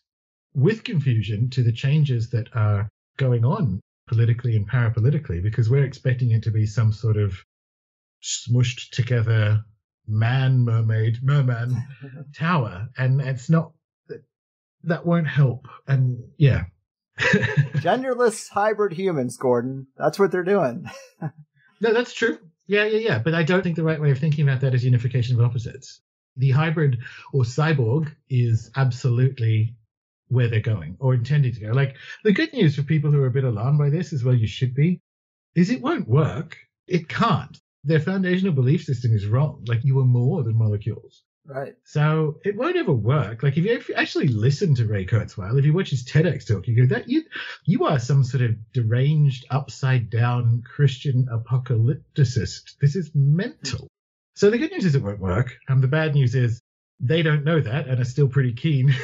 with confusion to the changes that are going on politically and parapolitically, because we're expecting it to be some sort of smushed together man, mermaid, merman tower. And it's not, that won't help. And yeah. Genderless hybrid humans, Gordon. That's what they're doing. No, that's true. Yeah, yeah, yeah. But I don't think the right way of thinking about that is unification of opposites. The hybrid or cyborg is absolutely where they're going or intending to go. Like the good news for people who are a bit alarmed by this, as well you should be, is it won't work. It can't. Their foundational belief system is wrong. Like you are more than molecules. Right. So it won't ever work. Like if you, if you actually listen to Ray Kurzweil, if you watch his TEDx talk, you go that you you are some sort of deranged, upside down Christian apocalypticist. This is mental. So the good news is it won't work. And the bad news is they don't know that and are still pretty keen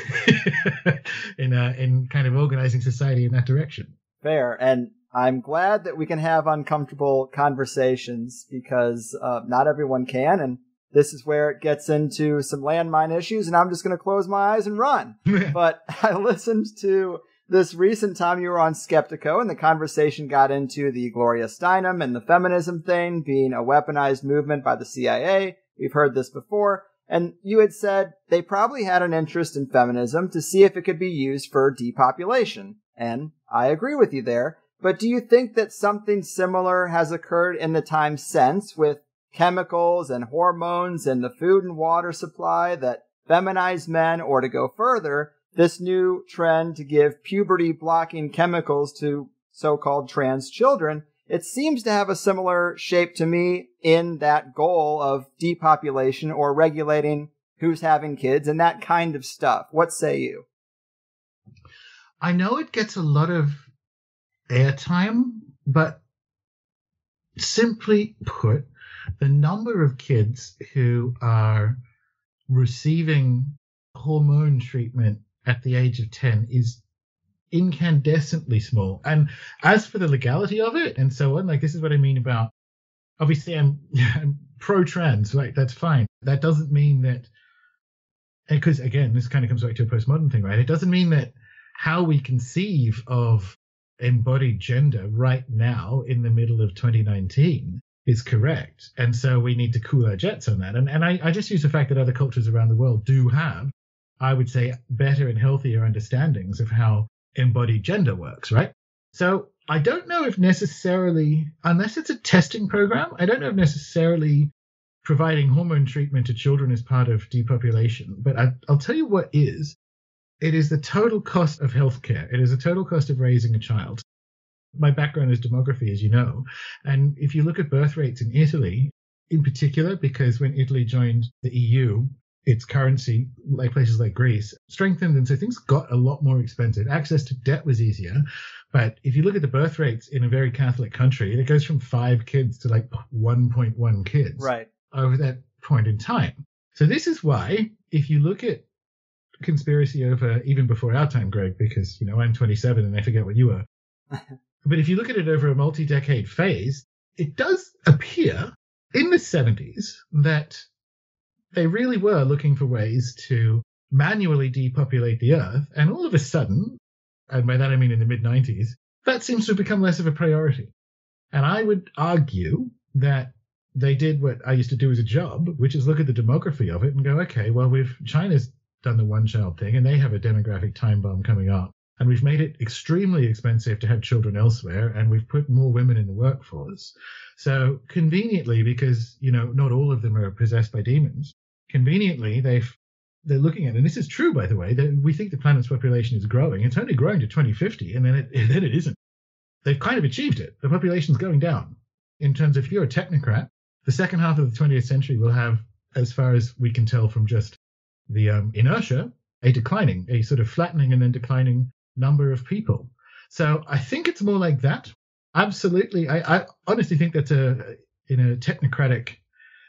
in uh, in kind of organizing society in that direction. Fair. And I'm glad that we can have uncomfortable conversations because uh, not everyone can. And this is where it gets into some landmine issues, and I'm just going to close my eyes and run. But I listened to this recent time you were on Skeptico, and the conversation got into the Gloria Steinem and the feminism thing being a weaponized movement by the C I A. We've heard this before. And you had said they probably had an interest in feminism to see if it could be used for depopulation. And I agree with you there. But do you think that something similar has occurred in the time since with chemicals and hormones and the food and water supply that feminize men, or to go further, this new trend to give puberty blocking chemicals to so-called trans children? It seems to have a similar shape to me in that goal of depopulation or regulating who's having kids and that kind of stuff. What say you? I know it gets a lot of airtime, but simply put, the number of kids who are receiving hormone treatment at the age of ten is incandescently small. And as for the legality of it and so on, like this is what I mean about, obviously I'm, I'm pro-trans, right? That's fine. That doesn't mean that, because again, this kind of comes back to a postmodern thing, right? It doesn't mean that how we conceive of embodied gender right now in the middle of twenty nineteen is correct, and so we need to cool our jets on that. And and I, I just use the fact that other cultures around the world do have, I would say, better and healthier understandings of how embodied gender works, right? So I don't know if necessarily, unless it's a testing program, I don't know if necessarily providing hormone treatment to children is part of depopulation. But I, I'll tell you what is. It is the total cost of healthcare. It is the total cost of raising a child. My background is demography, as you know. And if you look at birth rates in Italy, in particular, because when Italy joined the E U, its currency, like places like Greece, strengthened. And so things got a lot more expensive. Access to debt was easier. But if you look at the birth rates in a very Catholic country, it goes from five kids to like one point one kids right over that point in time. So this is why, if you look at conspiracy over even before our time, Greg, because, you know, I'm twenty-seven and I forget what you are. But if you look at it over a multi-decade phase, it does appear in the seventies that they really were looking for ways to manually depopulate the Earth. And all of a sudden, and by that I mean in the mid-nineties, that seems to have become less of a priority. And I would argue that they did what I used to do as a job, which is look at the demography of it and go, okay, well, we've China's done the one-child thing, and they have a demographic time bomb coming up. And we've made it extremely expensive to have children elsewhere, and we've put more women in the workforce. So conveniently, because, you know, not all of them are possessed by demons, conveniently, they've, they're looking at, and this is true, by the way, that we think the planet's population is growing. It's only growing to twenty fifty, and then it, and then it isn't. They've kind of achieved it. The population's going down. In terms of, if you're a technocrat, the second half of the twentieth century will have, as far as we can tell from just the um, inertia, a declining, a sort of flattening and then declining number of people. So I think it's more like that. Absolutely. I, I honestly think that's a, in a technocratic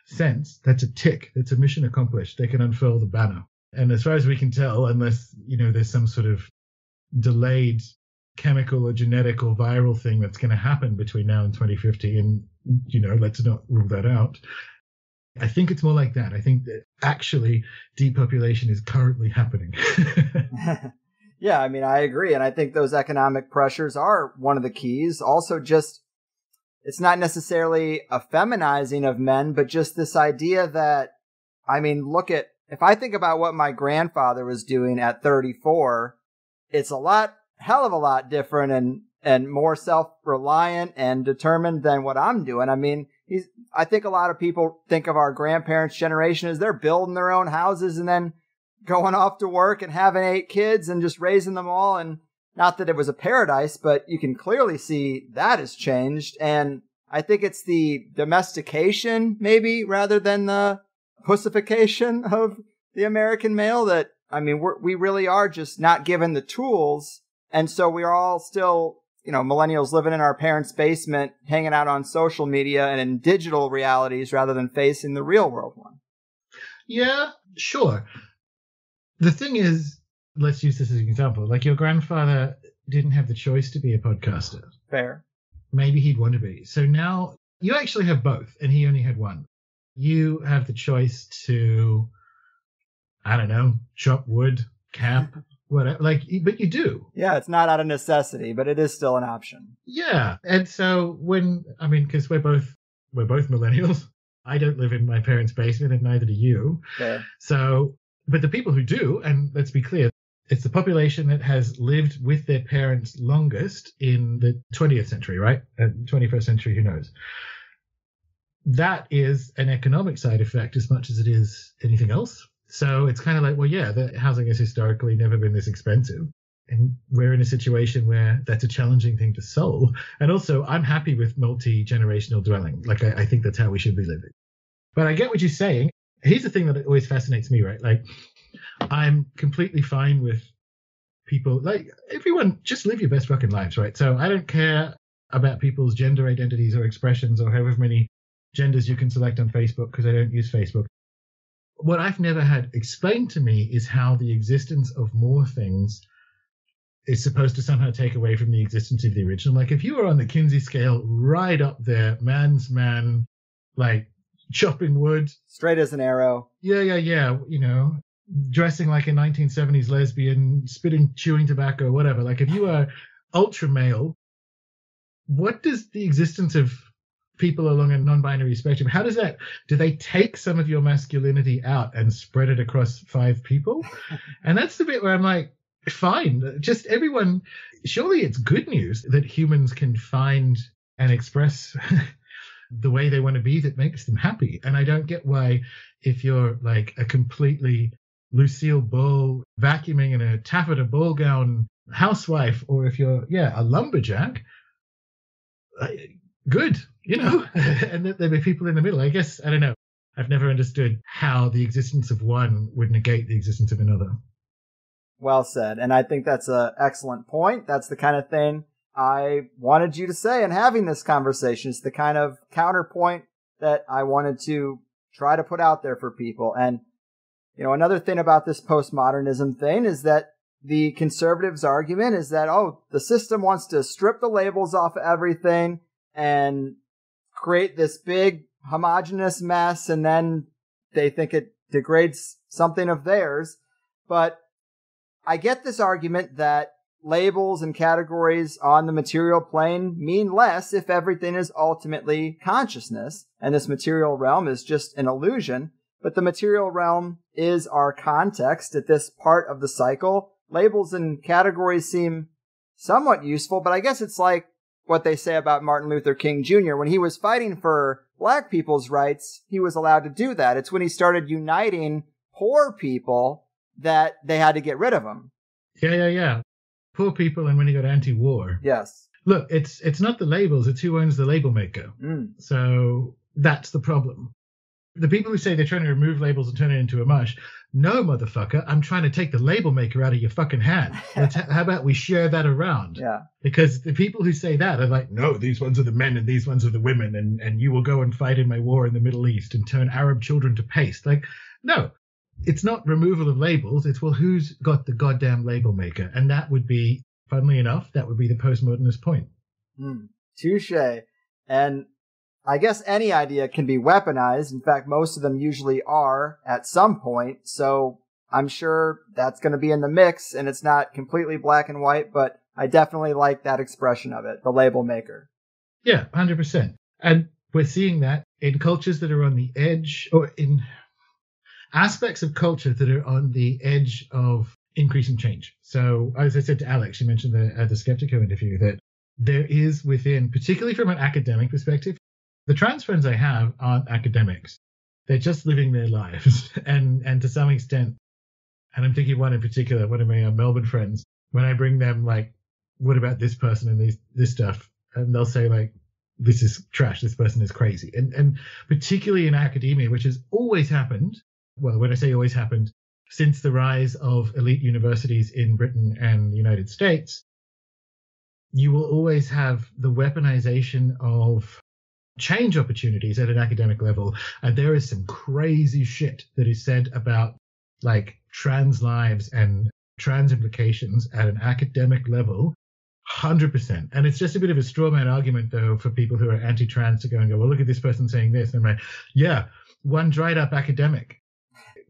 sense, that's a tick. That's a mission accomplished. They can unfurl the banner. And as far as we can tell, unless, you know, there's some sort of delayed chemical or genetic or viral thing that's going to happen between now and twenty fifty, and, you know, let's not rule that out. I think it's more like that. I think that actually depopulation is currently happening. Yeah, I mean, I agree. And I think those economic pressures are one of the keys. Also, just it's not necessarily a feminizing of men, but just this idea that, I mean, look at, if I think about what my grandfather was doing at thirty-four, it's a lot, hell of a lot different and and more self-reliant and determined than what I'm doing. I mean, he's, I think a lot of people think of our grandparents' generation as they're building their own houses and then going off to work and having eight kids and just raising them all. And not that it was a paradise, but you can clearly see that has changed. And I think it's the domestication, maybe, rather than the pussification of the American male that, I mean, we're, we really are just not given the tools. And so we are all still, you know, millennials living in our parents' basement, hanging out on social media and in digital realities rather than facing the real world one. Yeah, sure. The thing is, let's use this as an example. Like, your grandfather didn't have the choice to be a podcaster. Fair. Maybe he'd want to be. So now you actually have both, and he only had one. You have the choice to, I don't know, chop wood, camp. Whatever, like, but you do. Yeah, it's not out of necessity, but it is still an option. Yeah, and so when, I mean, because we're both we're both millennials. I don't live in my parents' basement, and neither do you. Okay. So, but the people who do, and let's be clear, it's the population that has lived with their parents longest in the twentieth century, right? And twenty-first century, who knows? That is an economic side effect as much as it is anything else. So it's kind of like, well, yeah, the housing has historically never been this expensive. And we're in a situation where that's a challenging thing to solve. And also, I'm happy with multi-generational dwelling. Like, I, I think that's how we should be living. But I get what you're saying. Here's the thing that always fascinates me, right? Like, I'm completely fine with people, like, everyone, just live your best fucking lives, right? So I don't care about people's gender identities or expressions or however many genders you can select on Facebook, because I don't use Facebook. What I've never had explained to me is how the existence of more things is supposed to somehow take away from the existence of the original. Like, if you were on the Kinsey scale, right up there, man's man, like chopping wood. Straight as an arrow. Yeah, yeah, yeah. You know, dressing like a nineteen seventies lesbian, spitting, chewing tobacco, whatever. Like, if you are ultra male, what does the existence of people along a non-binary spectrum, how does that, do they take some of your masculinity out and spread it across five people? And that's the bit where I'm like, fine, just everyone, surely it's good news that humans can find and express the way they want to be that makes them happy. And I don't get why, if you're like a completely Lucille Ball vacuuming in a taffeta ball gown housewife, or if you're, yeah, a lumberjack, I, good, you know, and that there be people in the middle. I guess, I don't know. I've never understood how the existence of one would negate the existence of another. Well said. And I think that's an excellent point. That's the kind of thing I wanted you to say in having this conversation. It's the kind of counterpoint that I wanted to try to put out there for people. And, you know, another thing about this postmodernism thing is that the conservatives' argument is that, oh, the system wants to strip the labels off of everything and create this big homogenous mess, and then they think it degrades something of theirs. But I get this argument that labels and categories on the material plane mean less if everything is ultimately consciousness, and this material realm is just an illusion. But the material realm is our context at this part of the cycle. Labels and categories seem somewhat useful, but I guess it's like what they say about Martin Luther King Junior When he was fighting for black people's rights, he was allowed to do that. It's when he started uniting poor people that they had to get rid of him. Yeah, yeah, yeah. Poor people, and when he got anti-war. Yes. Look, it's it's not the labels, it's who owns the label maker. Mm. So that's the problem. The people who say they're trying to remove labels and turn it into a mush, no, motherfucker, I'm trying to take the label maker out of your fucking hand. Let's ha- how about we share that around? Yeah. Because the people who say that are like, no, these ones are the men and these ones are the women, and, and you will go and fight in my war in the Middle East and turn Arab children to paste. Like, no, it's not removal of labels. It's, well, who's got the goddamn label maker? And that would be, funnily enough, that would be the postmodernist point. Mm, touche. And I guess any idea can be weaponized. In fact, most of them usually are at some point. So I'm sure that's going to be in the mix, and it's not completely black and white, but I definitely like that expression of it, the label maker. Yeah, one hundred percent. And we're seeing that in cultures that are on the edge, or in aspects of culture that are on the edge of increasing change. So as I said to Alex, you mentioned the, uh, the Skeptico interview, that there is within, particularly from an academic perspective, the trans friends I have aren't academics. They're just living their lives. And and to some extent, and I'm thinking one in particular, one of my Melbourne friends, when I bring them, like, what about this person and these, this stuff? And they'll say, like, this is trash. This person is crazy. And and particularly in academia, which has always happened. Well, when I say always happened, since the rise of elite universities in Britain and the United States, you will always have the weaponization of change opportunities at an academic level, and there is some crazy shit that is said about, like, trans lives and trans implications at an academic level, one hundred percent. And it's just a bit of a straw man argument, though, for people who are anti-trans to go and go, well, look at this person saying this, and I'm like, yeah, one dried up academic.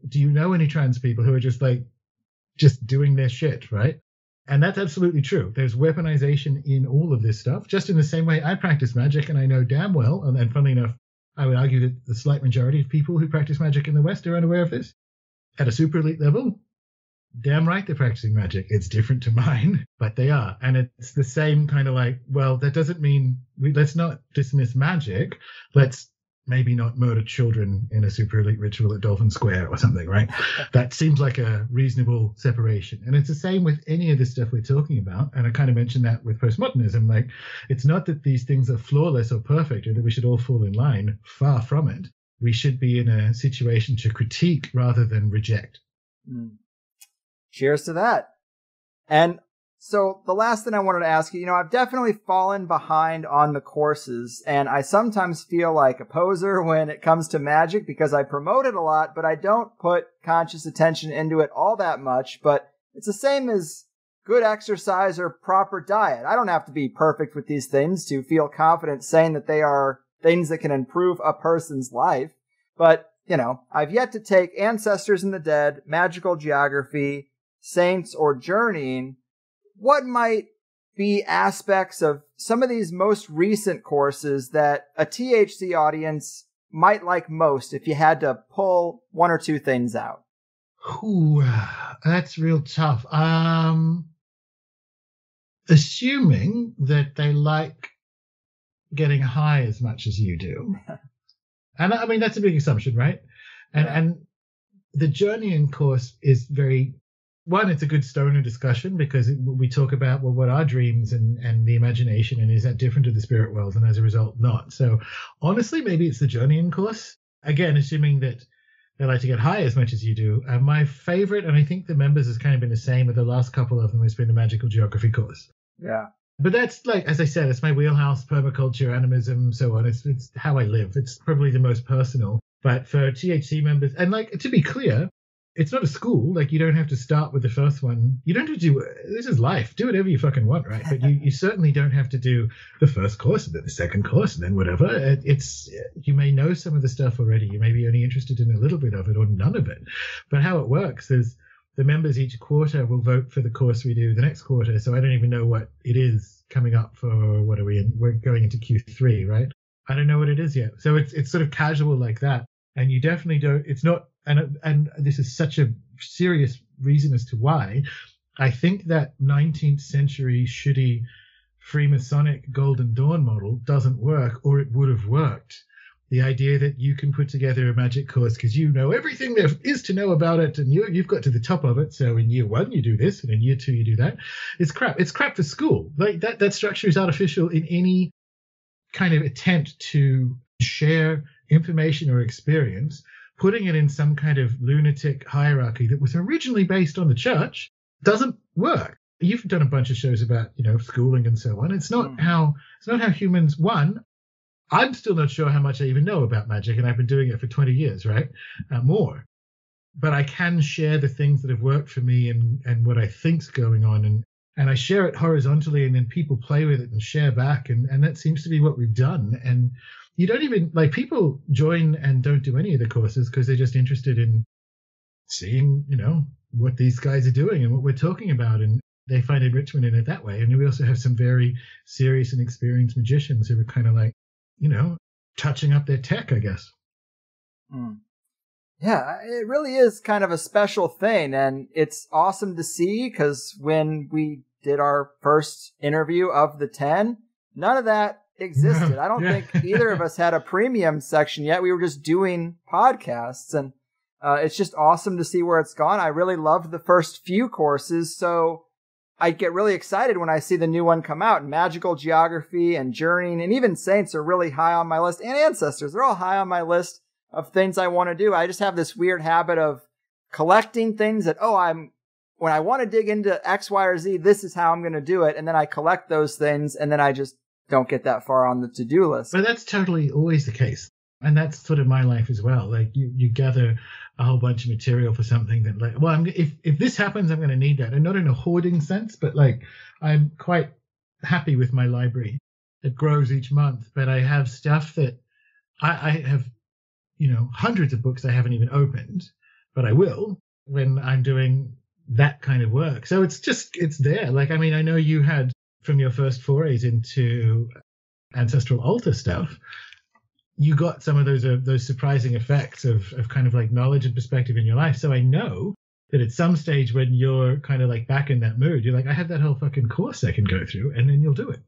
Do you know any trans people who are just like just doing their shit, right? And that's absolutely true. There's weaponization in all of this stuff, just in the same way I practice magic, and I know damn well, and, and funnily enough, I would argue that the slight majority of people who practice magic in the West are unaware of this. At a super elite level, damn right they're practicing magic. It's different to mine, but they are. And it's the same kind of like, well, that doesn't mean we, let's not dismiss magic. Let's maybe not murder children in a super elite ritual at Dolphin Square or something, right? That seems like a reasonable separation. And it's the same with any of this stuff we're talking about. And I kind of mentioned that with postmodernism. Like, it's not that these things are flawless or perfect or that we should all fall in line. Far from it. We should be in a situation to critique rather than reject. Mm. Cheers to that. And so the last thing I wanted to ask you, you know, I've definitely fallen behind on the courses, and I sometimes feel like a poser when it comes to magic because I promote it a lot, but I don't put conscious attention into it all that much. But it's the same as good exercise or proper diet. I don't have to be perfect with these things to feel confident saying that they are things that can improve a person's life. But, you know, I've yet to take Ancestors and the Dead, Magical Geography, Saints, or Journeying. What might be aspects of some of these most recent courses that a T H C audience might like most if you had to pull one or two things out? Ooh, that's real tough. Um, assuming that they like getting high as much as you do. And I mean, that's a big assumption, right? And, yeah. and the Journeying course is very... One, it's a good stoner discussion because it, we talk about, well, what are dreams and, and the imagination, and is that different to the spirit world, and as a result, not. So honestly, maybe it's the Journeying course. Again, assuming that they like to get high as much as you do. And my favorite, and I think the members has kind of been the same with the last couple of them, has been the Magical Geography course. Yeah. But that's, like, as I said, it's my wheelhouse, permaculture, animism, so on. It's, it's how I live. It's probably the most personal. But for T H C members, and, like, to be clear, it's not a school. Like, you don't have to start with the first one. You don't have to do, this is life. Do whatever you fucking want, right? But you, you certainly don't have to do the first course and then the second course and then whatever. It, it's, you may know some of the stuff already. You may be only interested in a little bit of it or none of it. But how it works is the members each quarter will vote for the course we do the next quarter. So I don't even know what it is coming up for. What are we in? We're going into Q three, right? I don't know what it is yet. So it's it's sort of casual like that. And you definitely don't, it's not, and and this is such a serious reason as to why I think that nineteenth century shitty Freemasonic Golden Dawn model doesn't work, or it would have worked. The idea that you can put together a magic course because you know everything there is to know about it, and you, you've got to the top of it. So in year one, you do this, and in year two, you do that. It's crap. It's crap for school. Like that, that structure is artificial in any kind of attempt to share information or experience, putting it in some kind of lunatic hierarchy that was originally based on the church doesn't work. You've done a bunch of shows about, you know, schooling and so on. It's not mm. how, it's not how humans, one, I'm still not sure how much I even know about magic, and I've been doing it for twenty years, right? Uh, more. But I can share the things that have worked for me and, and what I think's going on. And, and I share it horizontally, and then people play with it and share back. And, and that seems to be what we've done. And you don't even, like, people join and don't do any of the courses because they're just interested in seeing, you know, what these guys are doing and what we're talking about. And they find enrichment in it that way. And we also have some very serious and experienced magicians who are kind of like, you know, touching up their tech, I guess. Mm. Yeah, it really is kind of a special thing. And it's awesome to see, because when we did our first interview of the ten, none of that existed. No. I don't yeah. think either of us had a premium section yet. We were just doing podcasts. And uh, it's just awesome to see where it's gone. I really loved the first few courses. So I get really excited when I see the new one come out. And magical geography and journeying and even saints are really high on my list, and ancestors. They're all high on my list of things I want to do. I just have this weird habit of collecting things that, oh, I'm, when I want to dig into X, Y, or Z, this is how I'm going to do it. And then I collect those things, and then I just don't get that far on the to-do list. But that's totally always the case. And that's sort of my life as well. Like you, you gather a whole bunch of material for something that, like, well, I'm, if if this happens, I'm going to need that, and not in a hoarding sense, but like I'm quite happy with my library. It grows each month, but I have stuff that I, I have, you know, hundreds of books I haven't even opened, but I will when I'm doing that kind of work. So it's just it's there. Like I mean, I know you had from your first forays into ancestral altar stuff. You got some of those uh, those surprising effects of of kind of like knowledge and perspective in your life. So I know that at some stage when you're kind of like back in that mood, you're like, I have that whole fucking course I can go through, and then you'll do it.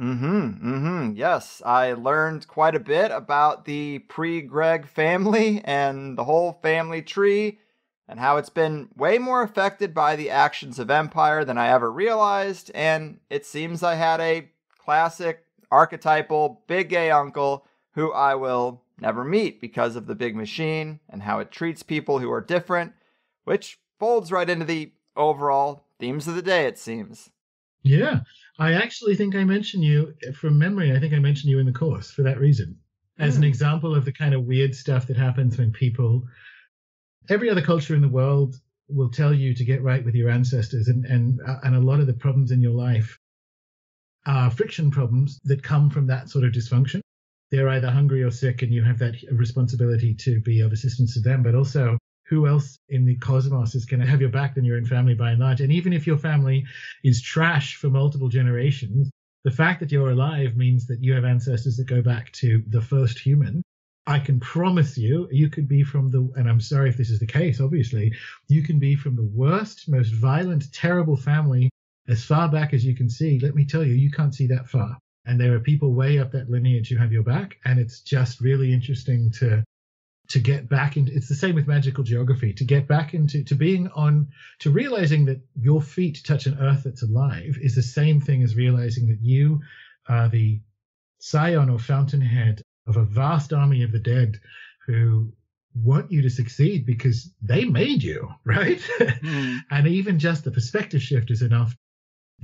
Mm-hmm. Mm-hmm. Yes, I learned quite a bit about the pre-Greg family and the whole family tree, and how it's been way more affected by the actions of empire than I ever realized. And it seems I had a classic archetypal big gay uncle who I will never meet because of the big machine and how it treats people who are different, which folds right into the overall themes of the day, it seems. Yeah. I actually think I mentioned you, from memory, I think I mentioned you in the course for that reason, as mm. an example of the kind of weird stuff that happens when people, every other culture in the world will tell you to get right with your ancestors, and, and, and a lot of the problems in your life are friction problems that come from that sort of dysfunction. They're either hungry or sick, and you have that responsibility to be of assistance to them. But also, who else in the cosmos is going to have your back than your own family by and large? And even if your family is trash for multiple generations, the fact that you're alive means that you have ancestors that go back to the first human. I can promise you, you could be from the, and I'm sorry if this is the case, obviously, you can be from the worst, most violent, terrible family as far back as you can see. Let me tell you, you can't see that far. And there are people way up that lineage who have your back. And it's just really interesting to to get back into, it's the same with magical geography, to get back into, to being on, to realizing that your feet touch an earth that's alive is the same thing as realizing that you are the scion or fountainhead of a vast army of the dead who want you to succeed because they made you, right? Mm. And even just the perspective shift is enough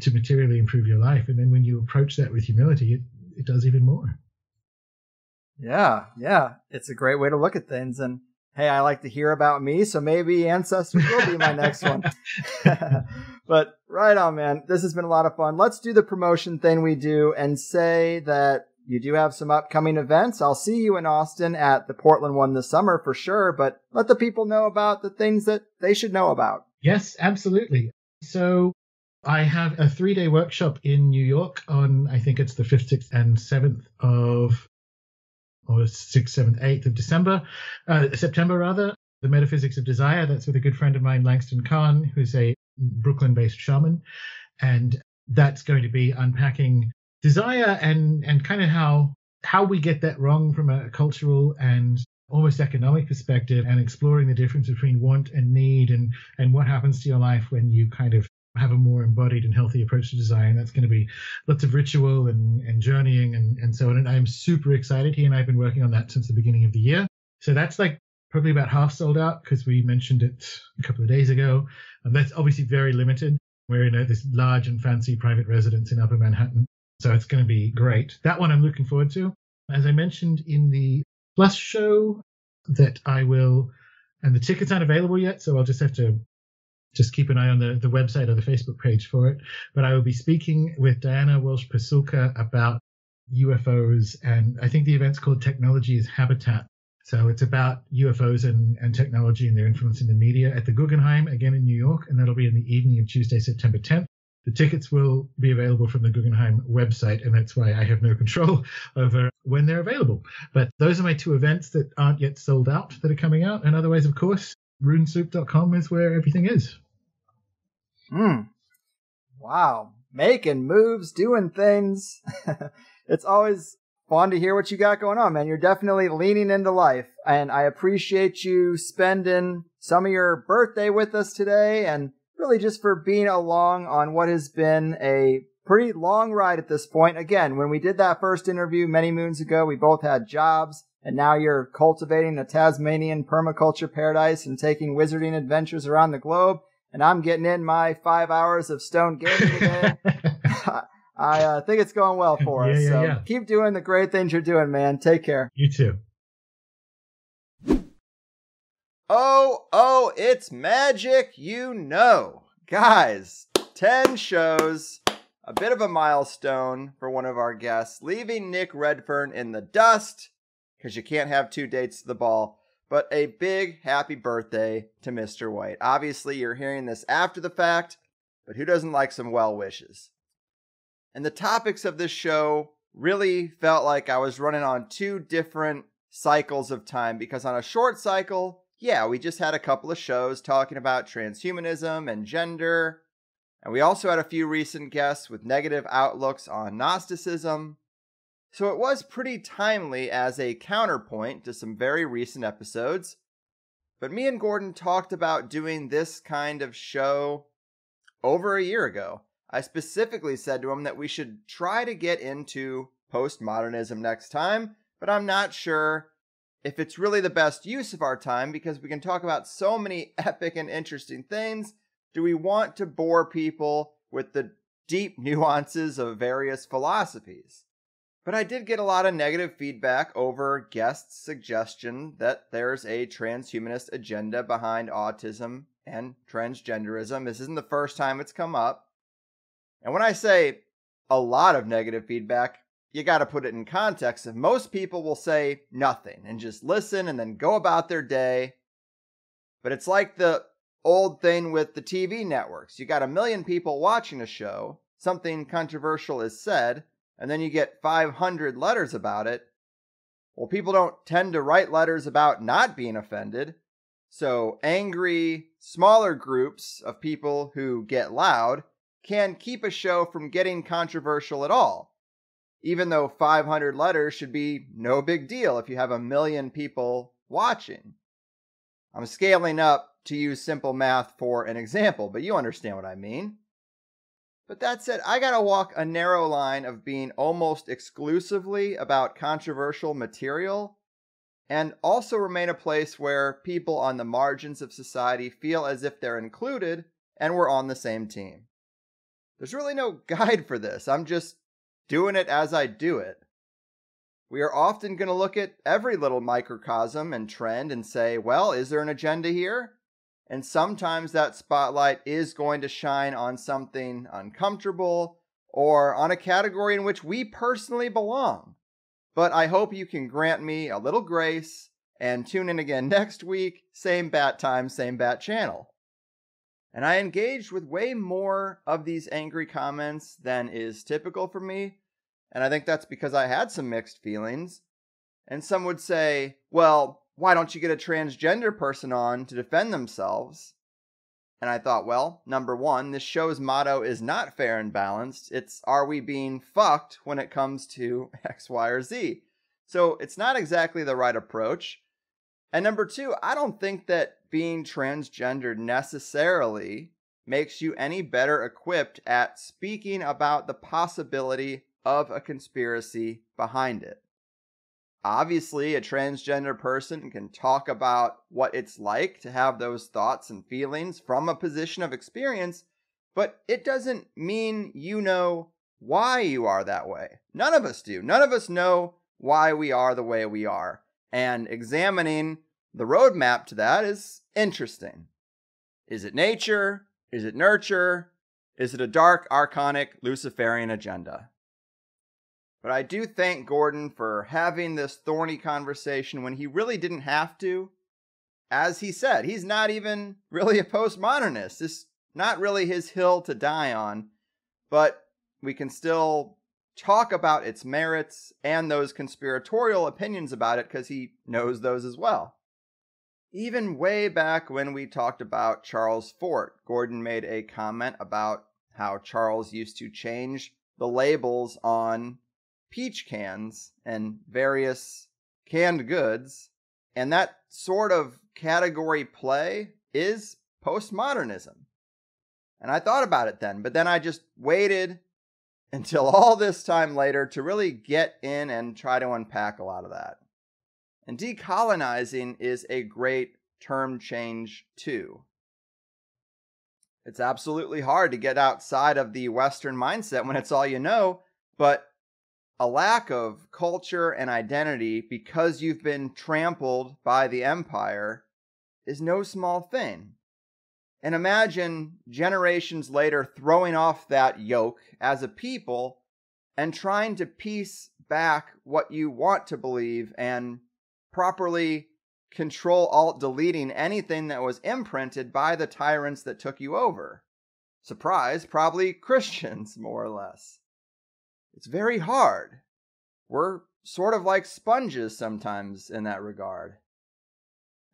to materially improve your life. And then when you approach that with humility, it, it does even more. Yeah, yeah. It's a great way to look at things. And hey, I like to hear about me, so maybe ancestors will be my next one. But right on, man. This has been a lot of fun. Let's do the promotion thing we do and say that you do have some upcoming events. I'll see you in Austin at the Portland one this summer for sure, but let the people know about the things that they should know about. Yes, absolutely. So I have a three-day workshop in New York on, I think it's the fifth, sixth, and seventh of, or sixth, seventh, eighth of December, uh, September rather, the Metaphysics of Desire. That's with a good friend of mine, Langston Kahn, who's a Brooklyn-based shaman. And that's going to be unpacking desire and, and kind of how, how we get that wrong from a cultural and almost economic perspective, and exploring the difference between want and need, and, and what happens to your life when you kind of have a more embodied and healthy approach to desire. And that's going to be lots of ritual and, and journeying and, and so on. And I'm super excited. He and I have been working on that since the beginning of the year. So that's like probably about half sold out because we mentioned it a couple of days ago. And that's obviously very limited. We're in a, this large and fancy private residence in Upper Manhattan. So it's going to be great. That one I'm looking forward to. As I mentioned in the Plus show that I will, and the tickets aren't available yet, so I'll just have to just keep an eye on the, the website or the Facebook page for it. But I will be speaking with Diana Welsh-Pasulka about U F Os, and I think the event's called Technology is Habitat. So it's about U F Os and, and technology and their influence in the media at the Guggenheim, again in New York, and that'll be in the evening of Tuesday, September tenth. The tickets will be available from the Guggenheim website, and that's why I have no control over when they're available. But those are my two events that aren't yet sold out that are coming out. And otherwise, of course, rune soup dot com is where everything is. Hmm. Wow. Making moves, doing things. It's always fun to hear what you got going on, man. You're definitely leaning into life. And I appreciate you spending some of your birthday with us today, and really just for being along on what has been a pretty long ride at this point. Again, when we did that first interview many moons ago, we both had jobs, and now you're cultivating a Tasmanian permaculture paradise and taking wizarding adventures around the globe. And I'm getting in my five hours of stone gaming today. I uh, think it's going well for yeah, us. Yeah, so yeah. Keep doing the great things you're doing, man. Take care. You too. Oh, oh, it's magic, you know. Guys, ten shows, a bit of a milestone for one of our guests, leaving Nick Redfern in the dust, because you can't have two dates to the ball, but a big happy birthday to Mister White. Obviously, you're hearing this after the fact, but who doesn't like some well wishes? And the topics of this show really felt like I was running on two different cycles of time, because on a short cycle, yeah, we just had a couple of shows talking about transhumanism and gender, and we also had a few recent guests with negative outlooks on Gnosticism, so it was pretty timely as a counterpoint to some very recent episodes. But me and Gordon talked about doing this kind of show over a year ago. I specifically said to him that we should try to get into postmodernism next time, but I'm not sure if it's really the best use of our time, because we can talk about so many epic and interesting things. Do we want to bore people with the deep nuances of various philosophies? But I did get a lot of negative feedback over guests' suggestion that there's a transhumanist agenda behind autism and transgenderism. This isn't the first time it's come up. And when I say a lot of negative feedback, you got to put it in context. If most people will say nothing and just listen and then go about their day. But it's like the old thing with the T V networks. You got a million people watching a show, something controversial is said, and then you get five hundred letters about it. Well, people don't tend to write letters about not being offended. So angry, smaller groups of people who get loud can keep a show from getting controversial at all, even though five hundred letters should be no big deal if you have a million people watching. I'm scaling up to use simple math for an example, but you understand what I mean. But that said, I gotta walk a narrow line of being almost exclusively about controversial material, and also remain a place where people on the margins of society feel as if they're included and we're on the same team. There's really no guide for this. I'm just doing it as I do it. We are often going to look at every little microcosm and trend and say, well, is there an agenda here? And sometimes that spotlight is going to shine on something uncomfortable or on a category in which we personally belong. But I hope you can grant me a little grace and tune in again next week. Same bat time, same bat channel. and I engaged with way more of these angry comments than is typical for me, and I think that's because I had some mixed feelings. And some would say, well, why don't you get a transgender person on to defend themselves? And I thought, well, number one, this show's motto is not fair and balanced. It's, are we being fucked when it comes to X, Y, or Z? So it's not exactly the right approach. And number two, I don't think that being transgender necessarily makes you any better equipped at speaking about the possibility of a conspiracy behind it. Obviously, a transgender person can talk about what it's like to have those thoughts and feelings from a position of experience, but it doesn't mean you know why you are that way. None of us do. None of us know why we are the way we are. And examining the roadmap to that is interesting. Is it nature? Is it nurture? Is it a dark, archonic, Luciferian agenda? But I do thank Gordon for having this thorny conversation when he really didn't have to. As he said, he's not even really a postmodernist. It's not really his hill to die on, but we can still talk about its merits and those conspiratorial opinions about it because he knows those as well. Even way back when we talked about Charles Fort, Gordon made a comment about how Charles used to change the labels on peach cans and various canned goods, and that sort of category play is postmodernism. And I thought about it then, but then I just waited until all this time later to really get in and try to unpack a lot of that. And decolonizing is a great term change too. It's absolutely hard to get outside of the Western mindset when it's all you know, but a lack of culture and identity because you've been trampled by the empire is no small thing. And imagine generations later throwing off that yoke as a people and trying to piece back what you want to believe and properly control alt deleting anything that was imprinted by the tyrants that took you over. Surprise, probably Christians, more or less. It's very hard. We're sort of like sponges sometimes in that regard.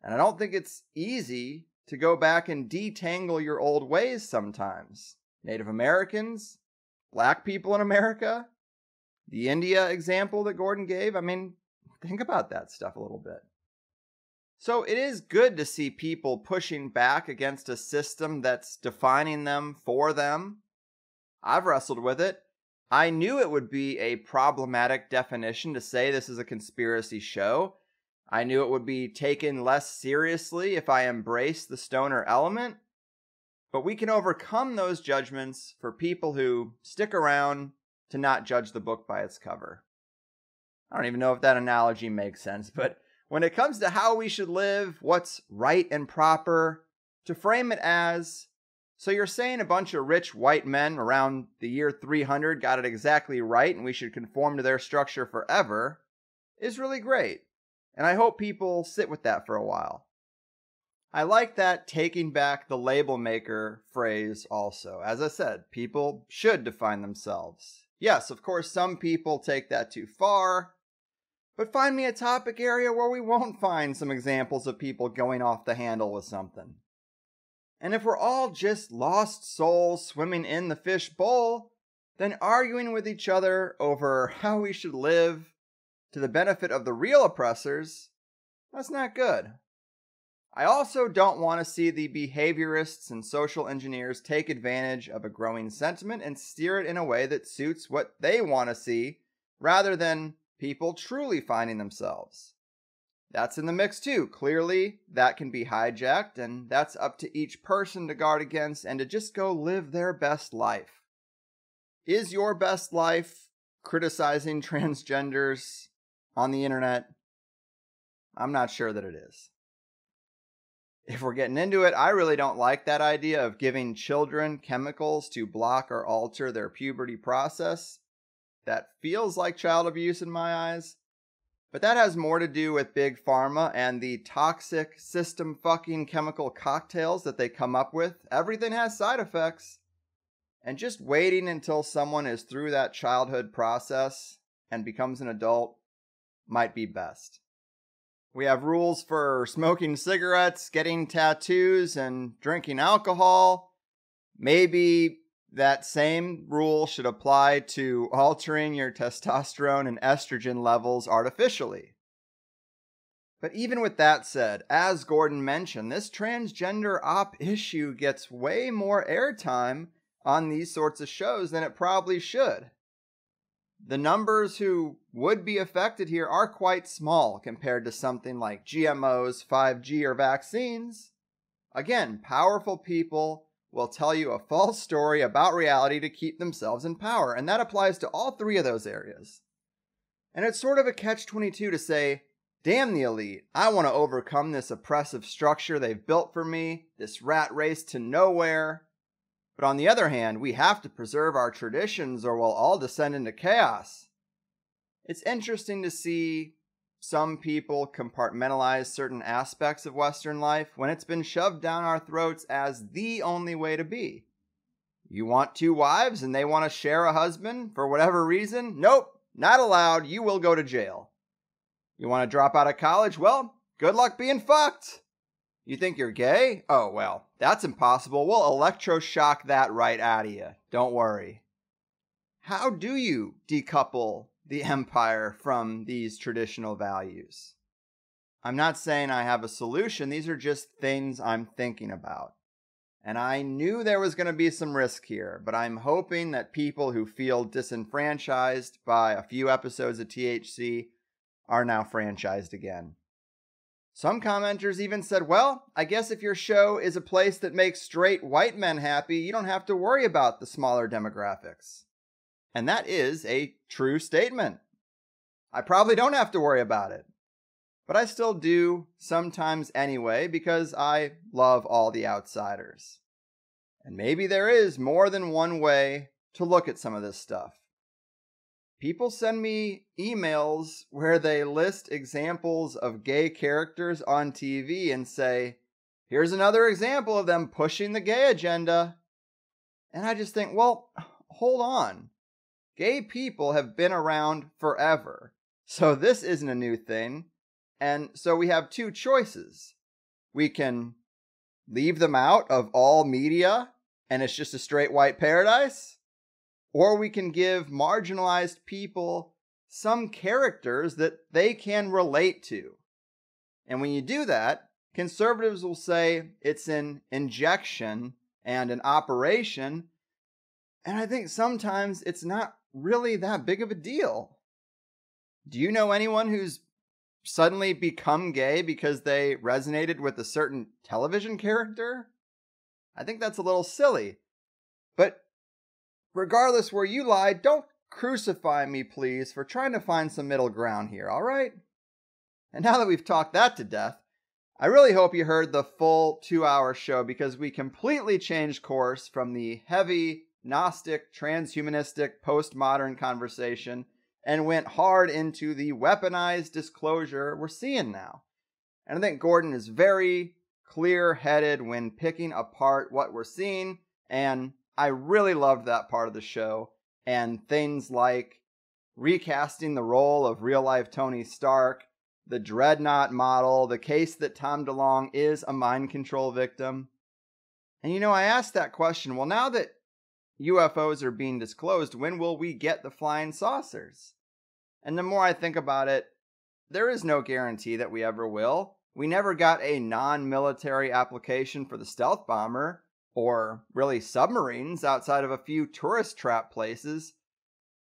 And I don't think it's easy to go back and detangle your old ways sometimes. Native Americans, black people in America, the India example that Gordon gave. I mean, think about that stuff a little bit. So it is good to see people pushing back against a system that's defining them for them. I've wrestled with it. I knew it would be a problematic definition to say this is a conspiracy show. I knew it would be taken less seriously if I embraced the stoner element. But we can overcome those judgments for people who stick around to not judge the book by its cover. I don't even know if that analogy makes sense, but when it comes to how we should live, what's right and proper, to frame it as, so you're saying a bunch of rich white men around the year three hundred got it exactly right and we should conform to their structure forever is really great. And I hope people sit with that for a while. I like that taking back the label maker phrase also. As I said, people should define themselves. Yes, of course, some people take that too far, but find me a topic area where we won't find some examples of people going off the handle with something. And if we're all just lost souls swimming in the fish bowl, then arguing with each other over how we should live to the benefit of the real oppressors, that's not good. I also don't want to see the behaviorists and social engineers take advantage of a growing sentiment and steer it in a way that suits what they want to see, rather than people truly finding themselves. That's in the mix too. Clearly, that can be hijacked, and that's up to each person to guard against and to just go live their best life. Is your best life criticizing transgenders on the internet? I'm not sure that it is. If we're getting into it, I really don't like that idea of giving children chemicals to block or alter their puberty process. That feels like child abuse in my eyes. But that has more to do with big pharma and the toxic system fucking chemical cocktails that they come up with. Everything has side effects. And just waiting until someone is through that childhood process and becomes an adult might be best. We have rules for smoking cigarettes, getting tattoos, and drinking alcohol. Maybe that same rule should apply to altering your testosterone and estrogen levels artificially. But even with that said, as Gordon mentioned, this transgender op issue gets way more airtime on these sorts of shows than it probably should. The numbers who would be affected here are quite small compared to something like G M Os, five G, or vaccines. Again, powerful people will tell you a false story about reality to keep themselves in power, and that applies to all three of those areas. And it's sort of a catch twenty-two to say, damn the elite, I want to overcome this oppressive structure they've built for me, this rat race to nowhere. But on the other hand, we have to preserve our traditions or we'll all descend into chaos. It's interesting to see some people compartmentalize certain aspects of Western life when it's been shoved down our throats as the only way to be. You want two wives and they want to share a husband for whatever reason? Nope, not allowed. You will go to jail. You want to drop out of college? Well, good luck being fucked. You think you're gay? Oh, well, that's impossible. We'll electroshock that right out of you. Don't worry. How do you decouple the empire from these traditional values? I'm not saying I have a solution. These are just things I'm thinking about. And I knew there was going to be some risk here, but I'm hoping that people who feel disenfranchised by a few episodes of T H C are now franchised again. Some commenters even said, well, I guess if your show is a place that makes straight white men happy, you don't have to worry about the smaller demographics. And that is a true statement. I probably don't have to worry about it. But I still do sometimes anyway because I love all the outsiders. And maybe there is more than one way to look at some of this stuff. People send me emails where they list examples of gay characters on T V and say, here's another example of them pushing the gay agenda. And I just think, well, hold on. Gay people have been around forever, so this isn't a new thing. And so we have two choices. We can leave them out of all media and it's just a straight white paradise. Or we can give marginalized people some characters that they can relate to. And when you do that, conservatives will say it's an injection and an operation. And I think sometimes it's not really that big of a deal. Do you know anyone who's suddenly become gay because they resonated with a certain television character? I think that's a little silly. But regardless where you lie, don't crucify me, please, for trying to find some middle ground here, all right? And now that we've talked that to death, I really hope you heard the full two-hour show because we completely changed course from the heavy, Gnostic, transhumanistic, postmodern conversation and went hard into the weaponized disclosure we're seeing now. And I think Gordon is very clear-headed when picking apart what we're seeing, and I really loved that part of the show, and things like recasting the role of real-life Tony Stark, the Dreadnought model, the case that Tom DeLonge is a mind control victim. And you know, I asked that question, well, now that U F Os are being disclosed, when will we get the flying saucers? And the more I think about it, there is no guarantee that we ever will. We never got a non-military application for the stealth bomber, or really submarines outside of a few tourist trap places.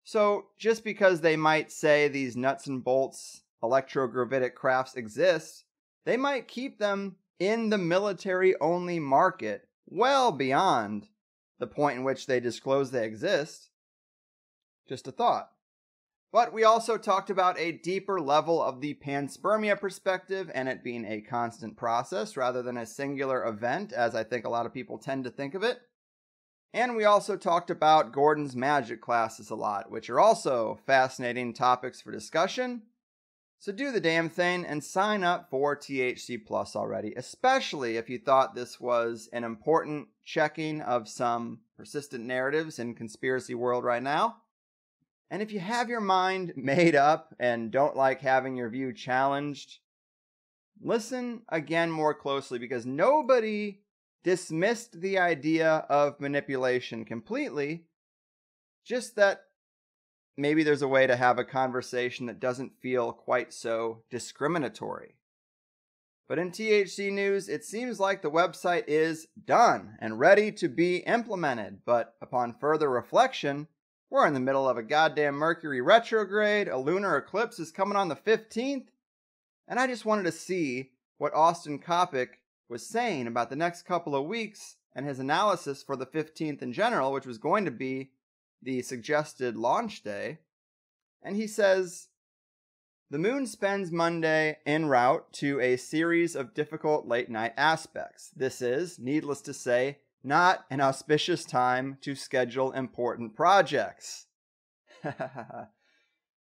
So just because they might say these nuts and bolts electrogravitic crafts exist, they might keep them in the military-only market well beyond the point in which they disclose they exist. Just a thought. But we also talked about a deeper level of the panspermia perspective and it being a constant process rather than a singular event, as I think a lot of people tend to think of it. And we also talked about Gordon's magic classes a lot, which are also fascinating topics for discussion. So do the damn thing and sign up for T H C Plus already, especially if you thought this was an important checking of some persistent narratives in conspiracy world right now. And if you have your mind made up and don't like having your view challenged, listen again more closely, because nobody dismissed the idea of manipulation completely, just that maybe there's a way to have a conversation that doesn't feel quite so discriminatory. But in T H C news, it seems like the website is done and ready to be implemented, but upon further reflection, we're in the middle of a goddamn Mercury retrograde, a lunar eclipse is coming on the fifteenth, and I just wanted to see what Austin Coppock was saying about the next couple of weeks and his analysis for the fifteenth in general, which was going to be the suggested launch day. And he says, "The moon spends Monday en route to a series of difficult late-night aspects. This is, needless to say, not an auspicious time to schedule important projects."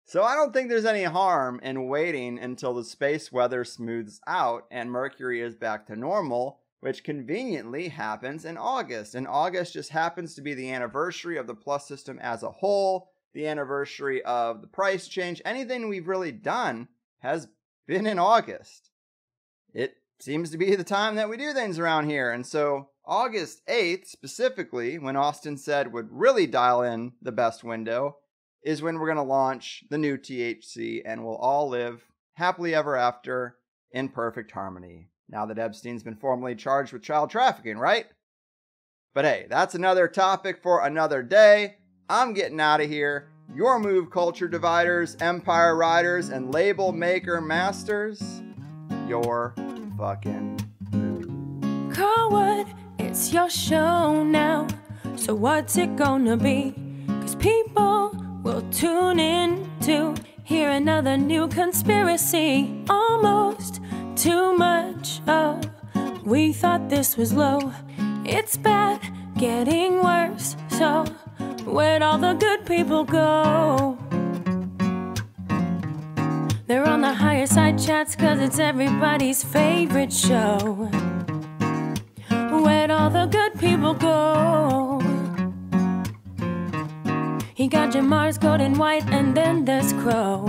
So I don't think there's any harm in waiting until the space weather smooths out and Mercury is back to normal, which conveniently happens in August. And August just happens to be the anniversary of the plus system as a whole, the anniversary of the price change. Anything we've really done has been in August. It seems to be the time that we do things around here. And so August eighth, specifically, when Austin said would really dial in the best window, is when we're going to launch the new T H C and we'll all live happily ever after in perfect harmony, now that Epstein's been formally charged with child trafficking, right? But hey, that's another topic for another day. I'm getting out of here. Your move, culture dividers, empire riders, and label maker masters. Your fucking move. Coward, it's your show now. So what's it gonna be? Cause people will tune in to hear another new conspiracy. Almost too much of, we thought this was low. It's bad, getting worse, so where'd all the good people go? They're on the higher side chats cause it's everybody's favorite show. Where'd all the good people go? He got Jamar's, Gordon White, and then there's Crow.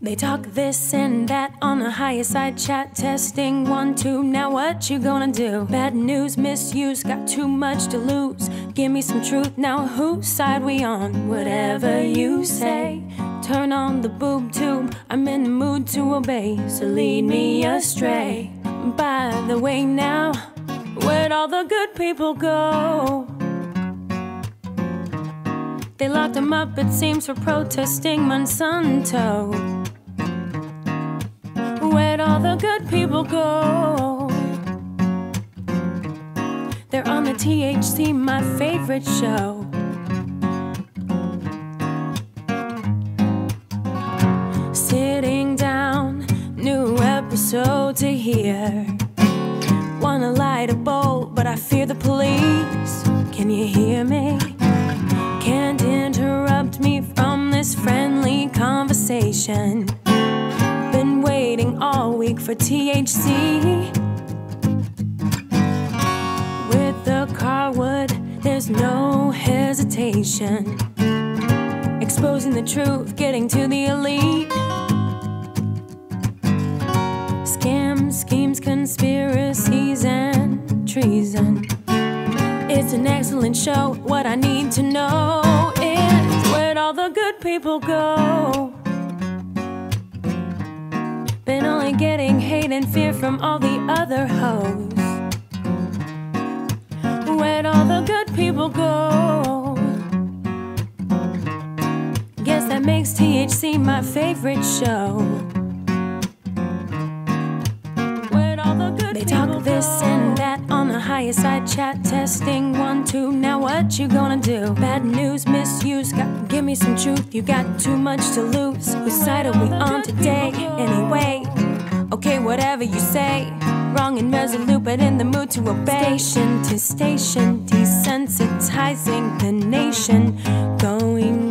They talk this and that on the higher side chat, testing one, two, now what you gonna do? Bad news, misuse, got too much to lose. Give me some truth, now whose side we on? Whatever you say, turn on the boob tube, I'm in the mood to obey. So lead me astray, by the way now, where'd all the good people go? They locked them up, it seems, for protesting Monsanto. Where'd all the good people go? They're on the T H C, my favorite show. Sitting down, new episode to hear. Wanna light a bowl, but I fear the police. Can you hear me? Can't interrupt me from this friendly conversation. Been waiting all week for T H C with the Carwood, there's no hesitation, exposing the truth, getting to the elite. Scams, schemes, conspiracies, and treason. It's an excellent show. What I need to know is where'd all the good people go? Been only getting hate and fear from all the other hoes. Where'd all the good people go? Guess that makes T H C my favorite show. Where'd all the good people go? They talk this and that on the higher side chat, testing one, two, now what you gonna do? Bad news, misuse, got, give me some truth, you got too much to lose. Whose side are we on today? Anyway, okay, whatever you say, wrong and resolute, but in the mood to obey. Station to station, desensitizing the nation, going